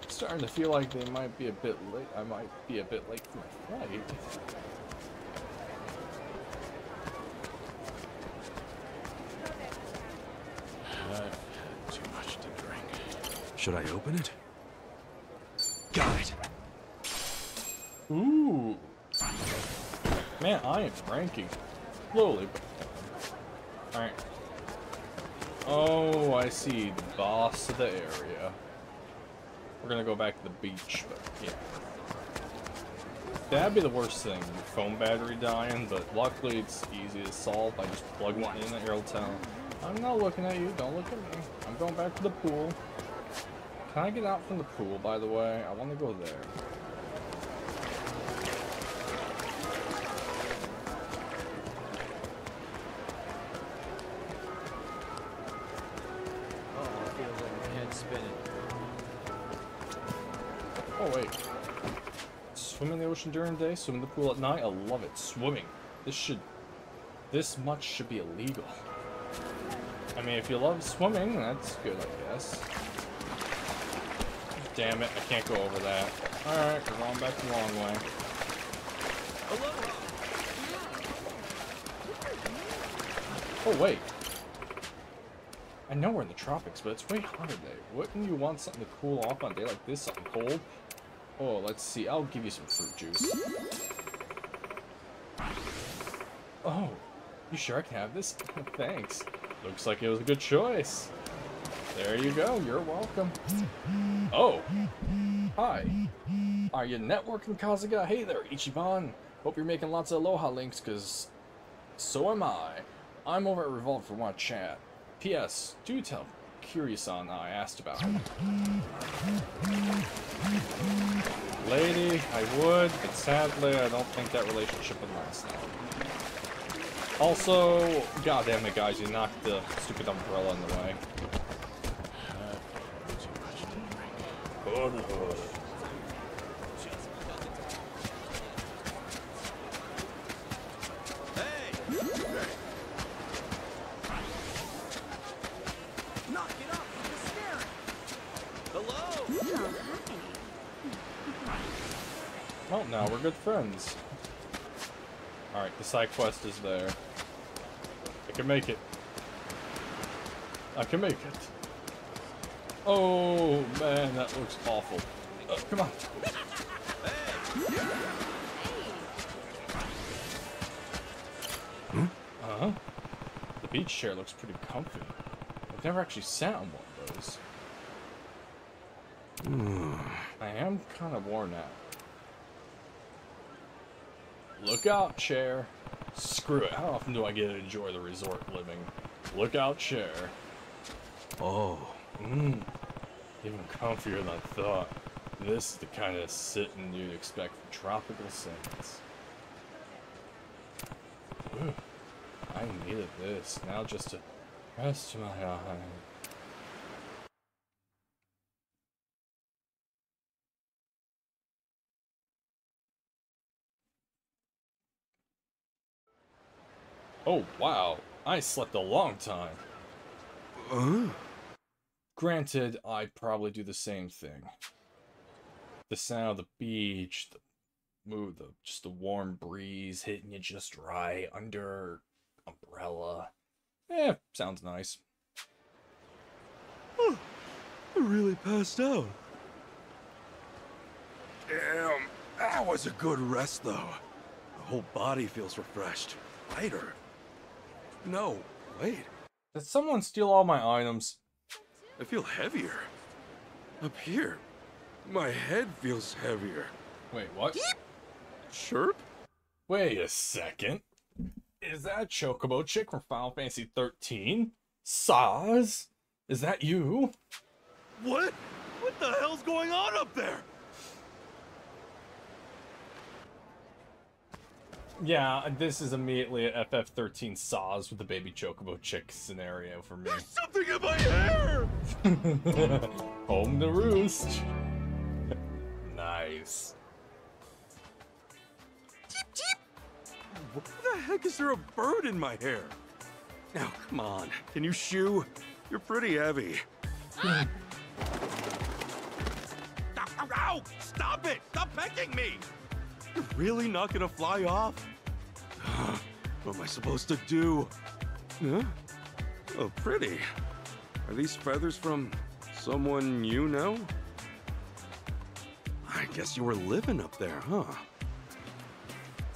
Starting to feel like they might be a bit late. I might be a bit late for my flight. I've had too much to drink. Should I open it? Got it. Ooh. Man, I am ranking slowly. All right. Oh, I see. The boss of the area. We're gonna go back to the beach, but yeah. That'd be the worst thing, your phone battery dying, but luckily it's easy to solve by just plugging it in the old town. I'm not looking at you, don't look at me. I'm going back to the pool. Can I get out from the pool, by the way? I want to go there. Swim in the ocean during the day, swim in the pool at night. I love it. Swimming. This much should be illegal. I mean, if you love swimming, that's good, I guess. Damn it, I can't go over that. Alright, we're going back the long way. Oh, wait. I know we're in the tropics, but it's way hotter today. Wouldn't you want something to cool off on a day like this, something cold? Oh, let's see. I'll give you some fruit juice. Oh, you sure I can have this? Thanks. Looks like it was a good choice. There you go. You're welcome. Oh. Hi. Are you networking, Kasuga? Hey there, Ichiban. Hope you're making lots of Aloha links, because so am I. I'm over at Revolve for one chat. P.S. Do tell Kiryu-san I asked about her. Lady, I would, but sadly I don't think that relationship would last long. Also, goddamn it, guys, you knocked the stupid umbrella in the way. Well, now we're good friends. Alright, the side quest is there. I can make it. I can make it. Oh, man, that looks awful. Come on. Uh-huh. The beach chair looks pretty comfy. I've never actually sat on one of those. I am kind of worn out. Look out, chair. Screw it. How often do I get to enjoy the resort living? Look out, chair. Oh. Mmm. Even comfier than I thought. This is the kind of sitting you'd expect from tropical saints. Ooh. I needed this. Now just to rest my eye. Oh, wow. I slept a long time. Granted, I'd probably do the same thing. The sound of the beach, just the warm breeze hitting you just right under umbrella. Eh, sounds nice. Oh, I really passed out. Damn, that was a good rest, though. The whole body feels refreshed, lighter. No, wait. Did someone steal all my items? I feel heavier. Up here. My head feels heavier. Wait, what? Chirp? Wait a second. Is that Chocobo Chick from Final Fantasy XIII? Sazh? Is that you? What? What the hell's going on up there? Yeah, this is immediately a FF13 Sazh with the baby Chocobo Chick scenario for me. There's something in my hair! Home to roost. Nice. Cheep, cheep. What the heck is there a bird in my hair? Now, come on. Can you shoo? You're pretty heavy. Ah! Ow! Stop it! Stop pecking me! You're really not gonna fly off? What am I supposed to do? Huh? Oh, pretty. Are these feathers from someone you know? I guess you were living up there, huh?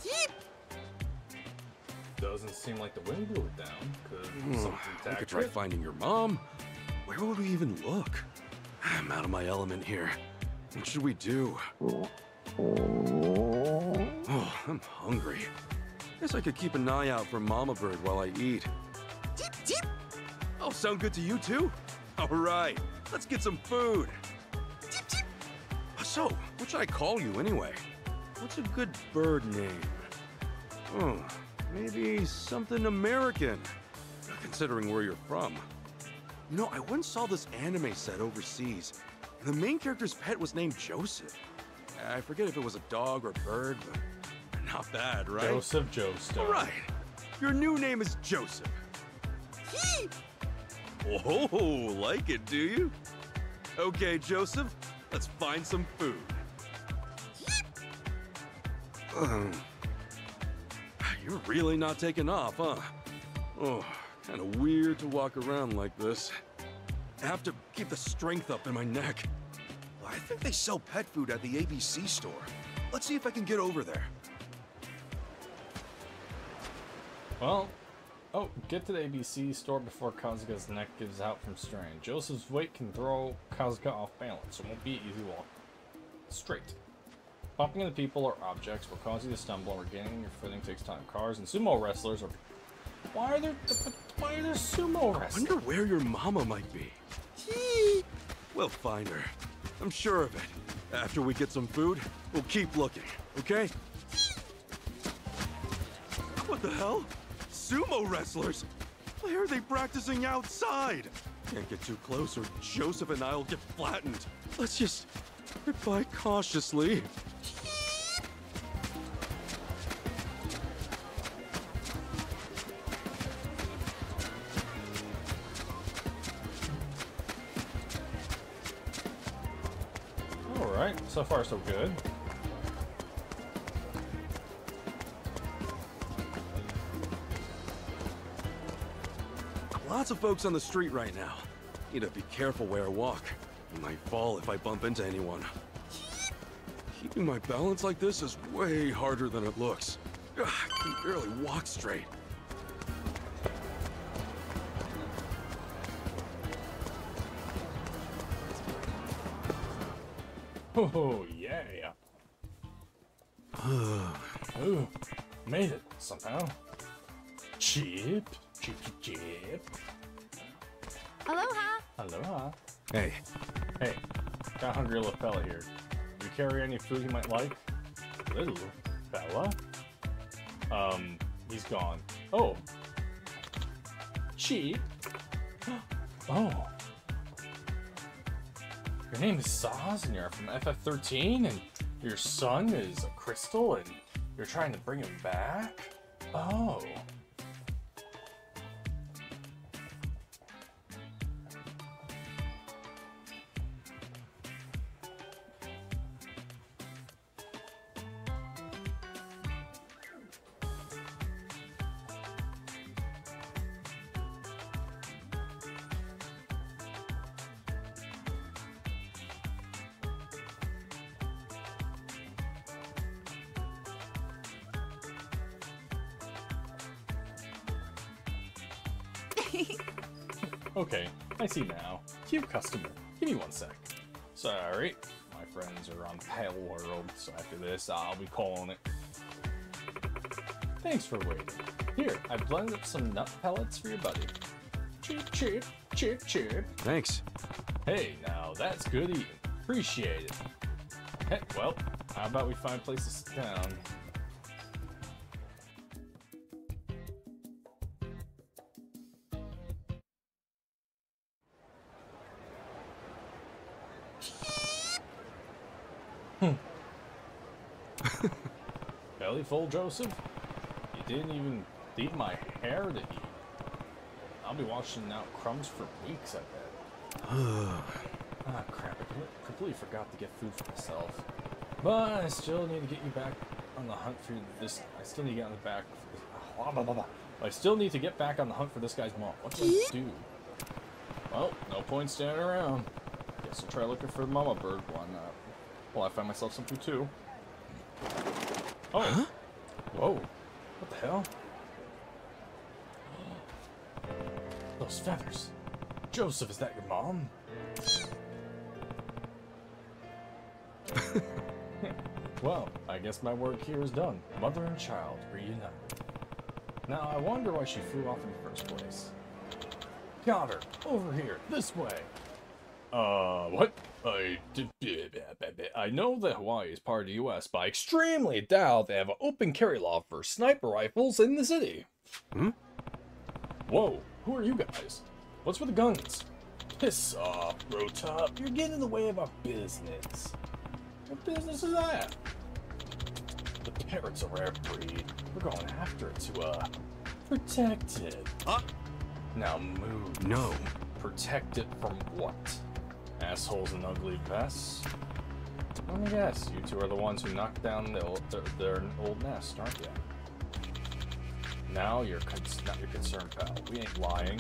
Yeep. Doesn't seem like the wind blew it down. I could try finding your mom. Where would we even look? I'm out of my element here. What should we do? Oh, I'm hungry. Guess I could keep an eye out for Mama Bird while I eat. Deep, deep. Oh, sound good to you too? All right, let's get some food. Deep, deep. So, what should I call you anyway? What's a good bird name? Oh, maybe something American, considering where you're from. You know, I once saw this anime set overseas, and the main character's pet was named Joseph. I forget if it was a dog or a bird, but not bad, right? Joseph Joestar. All right. Your new name is Joseph. Yee! Oh, like it, do you? Okay, Joseph, let's find some food. You're really not taking off, huh? Oh, Kinda weird to walk around like this. I have to keep the strength up in my neck. I think they sell pet food at the ABC store. Let's see if I can get over there. Well, oh, get to the ABC store before Kazuga's neck gives out from strain. Joseph's weight can throw Kasuga off balance. It won't be an easy walk. Straight. Bumping into people or objects will cause you to stumble, or regaining your footing takes time. Cars and sumo wrestlers are... Why are there sumo wrestlers? I wonder where your mama might be. We'll find her. I'm sure of it. After we get some food, we'll keep looking, okay? What the hell? Sumo wrestlers? Why are they practicing outside? Can't get too close or Joseph and I'll get flattened. Let's just get by cautiously. So far, so good. Lots of folks on the street right now. Need to be careful where I walk. I might fall if I bump into anyone. Keeping my balance like this is way harder than it looks. Ugh, I can barely walk straight. Oh, yeah. Ooh, made it somehow. Chip, chip, chip. Aloha. Aloha. Hey. Hey, got a hungry little fella here. Do you carry any food you might like? Little fella? He's gone. Oh. Chip. Oh. Your name is Sazh, and you're from FF13, and your son is a crystal, and you're trying to bring him back? Oh. Okay, I see now. Cue customer. Give me one sec. Sorry, my friends are on Pale World, so after this, I'll be calling it. Thanks for waiting. Here, I blended up some nut pellets for your buddy. Chip, chip, chip, chip. Thanks. Hey, now that's good eating. Appreciate it. Hey, well, how about we find a place to sit down? Full Joseph, you didn't even leave my hair to eat. I'll be washing out crumbs for weeks, I bet. Ah, crap, I completely forgot to get food for myself. But I still need to get you back on the hunt for this. I still need to get on the back. Blah, blah, blah, blah. I still need to get back on the hunt for this guy's mom. What do I do? Well, no point standing around. Guess I'll try looking for the mama bird. Why not? Well, I find myself some food too. Oh. Huh? Whoa. What the hell? Those feathers. Joseph, is that your mom? Well, I guess my work here is done. Mother and child reunited. Now, I wonder why she flew off in the first place. Got her. Over here. This way. What? I know that Hawaii is part of the U.S., but I extremely doubt they have an open carry law for sniper rifles in the city. Hmm? Whoa, who are you guys? What's with the guns? Piss off, Rotop. You're getting in the way of our business. What business is that? The parrot's a rare breed. We're going after it to, protect it. Huh? Now move. No. Protect it from what? Assholes and ugly vests? Let me guess, you two are the ones who knocked down their old nest, aren't you? Now you're not your concern, pal. We ain't lying.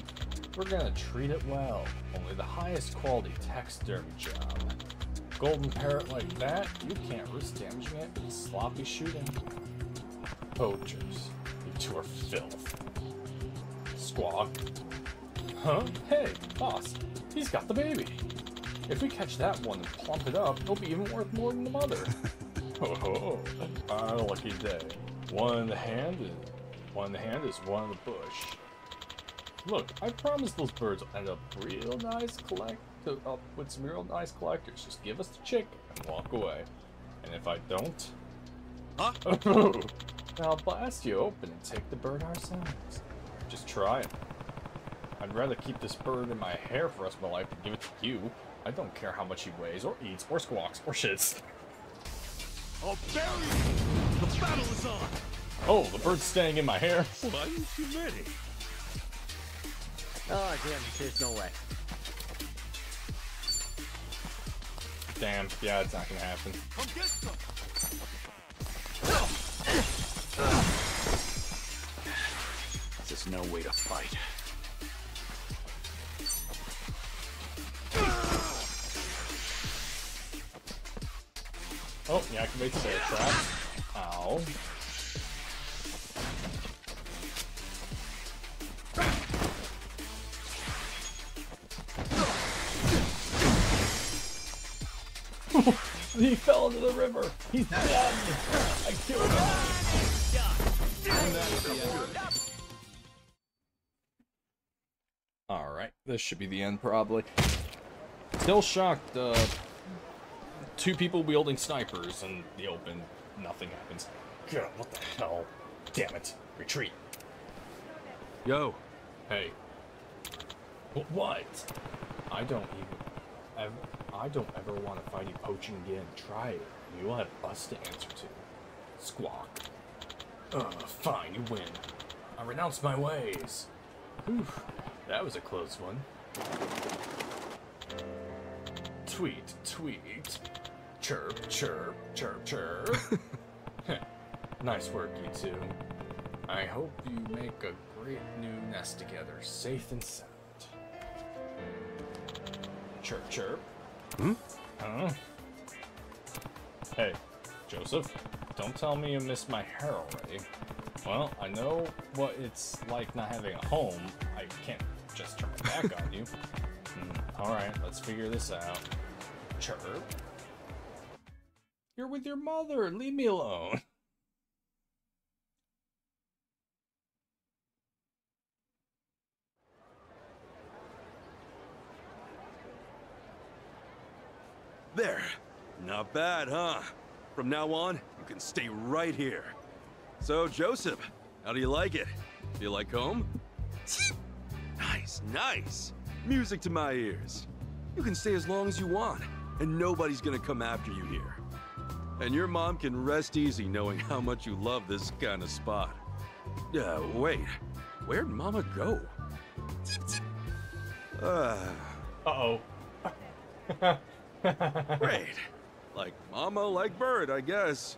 We're gonna treat it well. Only the highest quality taxidermy job. Golden parrot like that, you can't risk damaging it with sloppy shooting. Poachers, you two are filth. Squawk. Huh? Hey, boss, he's got the baby. If we catch that one and plump it up, it'll be even worth more than the mother. Oh, our lucky day. One in the hand is one in the bush. Look, I promise those birds will end up real nice with some real nice collectors. Just give us the chick and walk away. And if I don't, huh? I'll blast you open and take the bird ourselves. Just try it. I'd rather keep this bird in my hair for the rest of my life than give it to you. I don't care how much he weighs, or eats, or squawks, or shits. I'll bury you! The battle is on! Oh, the bird's staying in my hair. Why aren't you ready? Oh, damn, there's no way. Damn, yeah, it's not gonna happen. Come get some! This is no way to fight. Oh, he activates the air trap. Ow. He fell into the river. He's dead. I killed him. And that's the end. Alright, this should be the end probably. Still shocked, two people wielding snipers in the open. Nothing happens. God, what the hell? Damn it. Retreat. Yo. Hey. What? I don't ever want to fight you poaching again. Try it. You'll have us to answer to. Squawk. Fine, you win. I renounce my ways. Oof. That was a close one. Tweet, tweet. Chirp, chirp, chirp, chirp. Nice work, you two. I hope you make a great new nest together, safe and sound. Chirp, chirp. Hmm? Huh? Hey, Joseph, don't tell me you missed my hair already. Well, I know what it's like not having a home. I can't just turn my back on you. Alright, let's figure this out. Chirp. You're with your mother, leave me alone. There. Not bad, huh? From now on, you can stay right here. So, Joseph, how do you like it? Feel like home? Nice, nice. Music to my ears. You can stay as long as you want, and nobody's gonna come after you here. And your mom can rest easy knowing how much you love this kind of spot. Wait. Where'd Mama go? Uh-oh. Great. Like mama, like bird, I guess.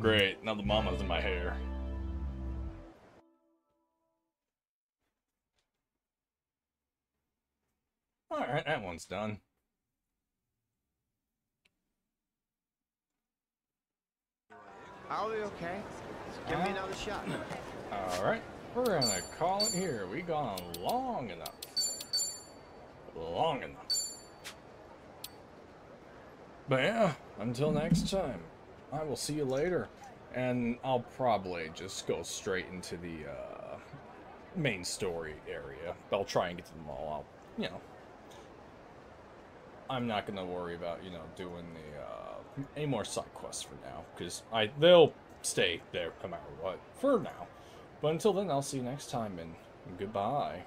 Great. Now the mama's in my hair. Alright, that one's done. Are we okay? Give me another shot. Alright. We're gonna call it here. We've gone long enough. Long enough. But yeah, until next time, I will see you later. And I'll probably just go straight into the main story area. But I'll try and get to them all out. You know, I'm not going to worry about, you know, doing the any more side quests for now. Because they'll stay there no matter what for now. But until then, I'll see you next time and goodbye.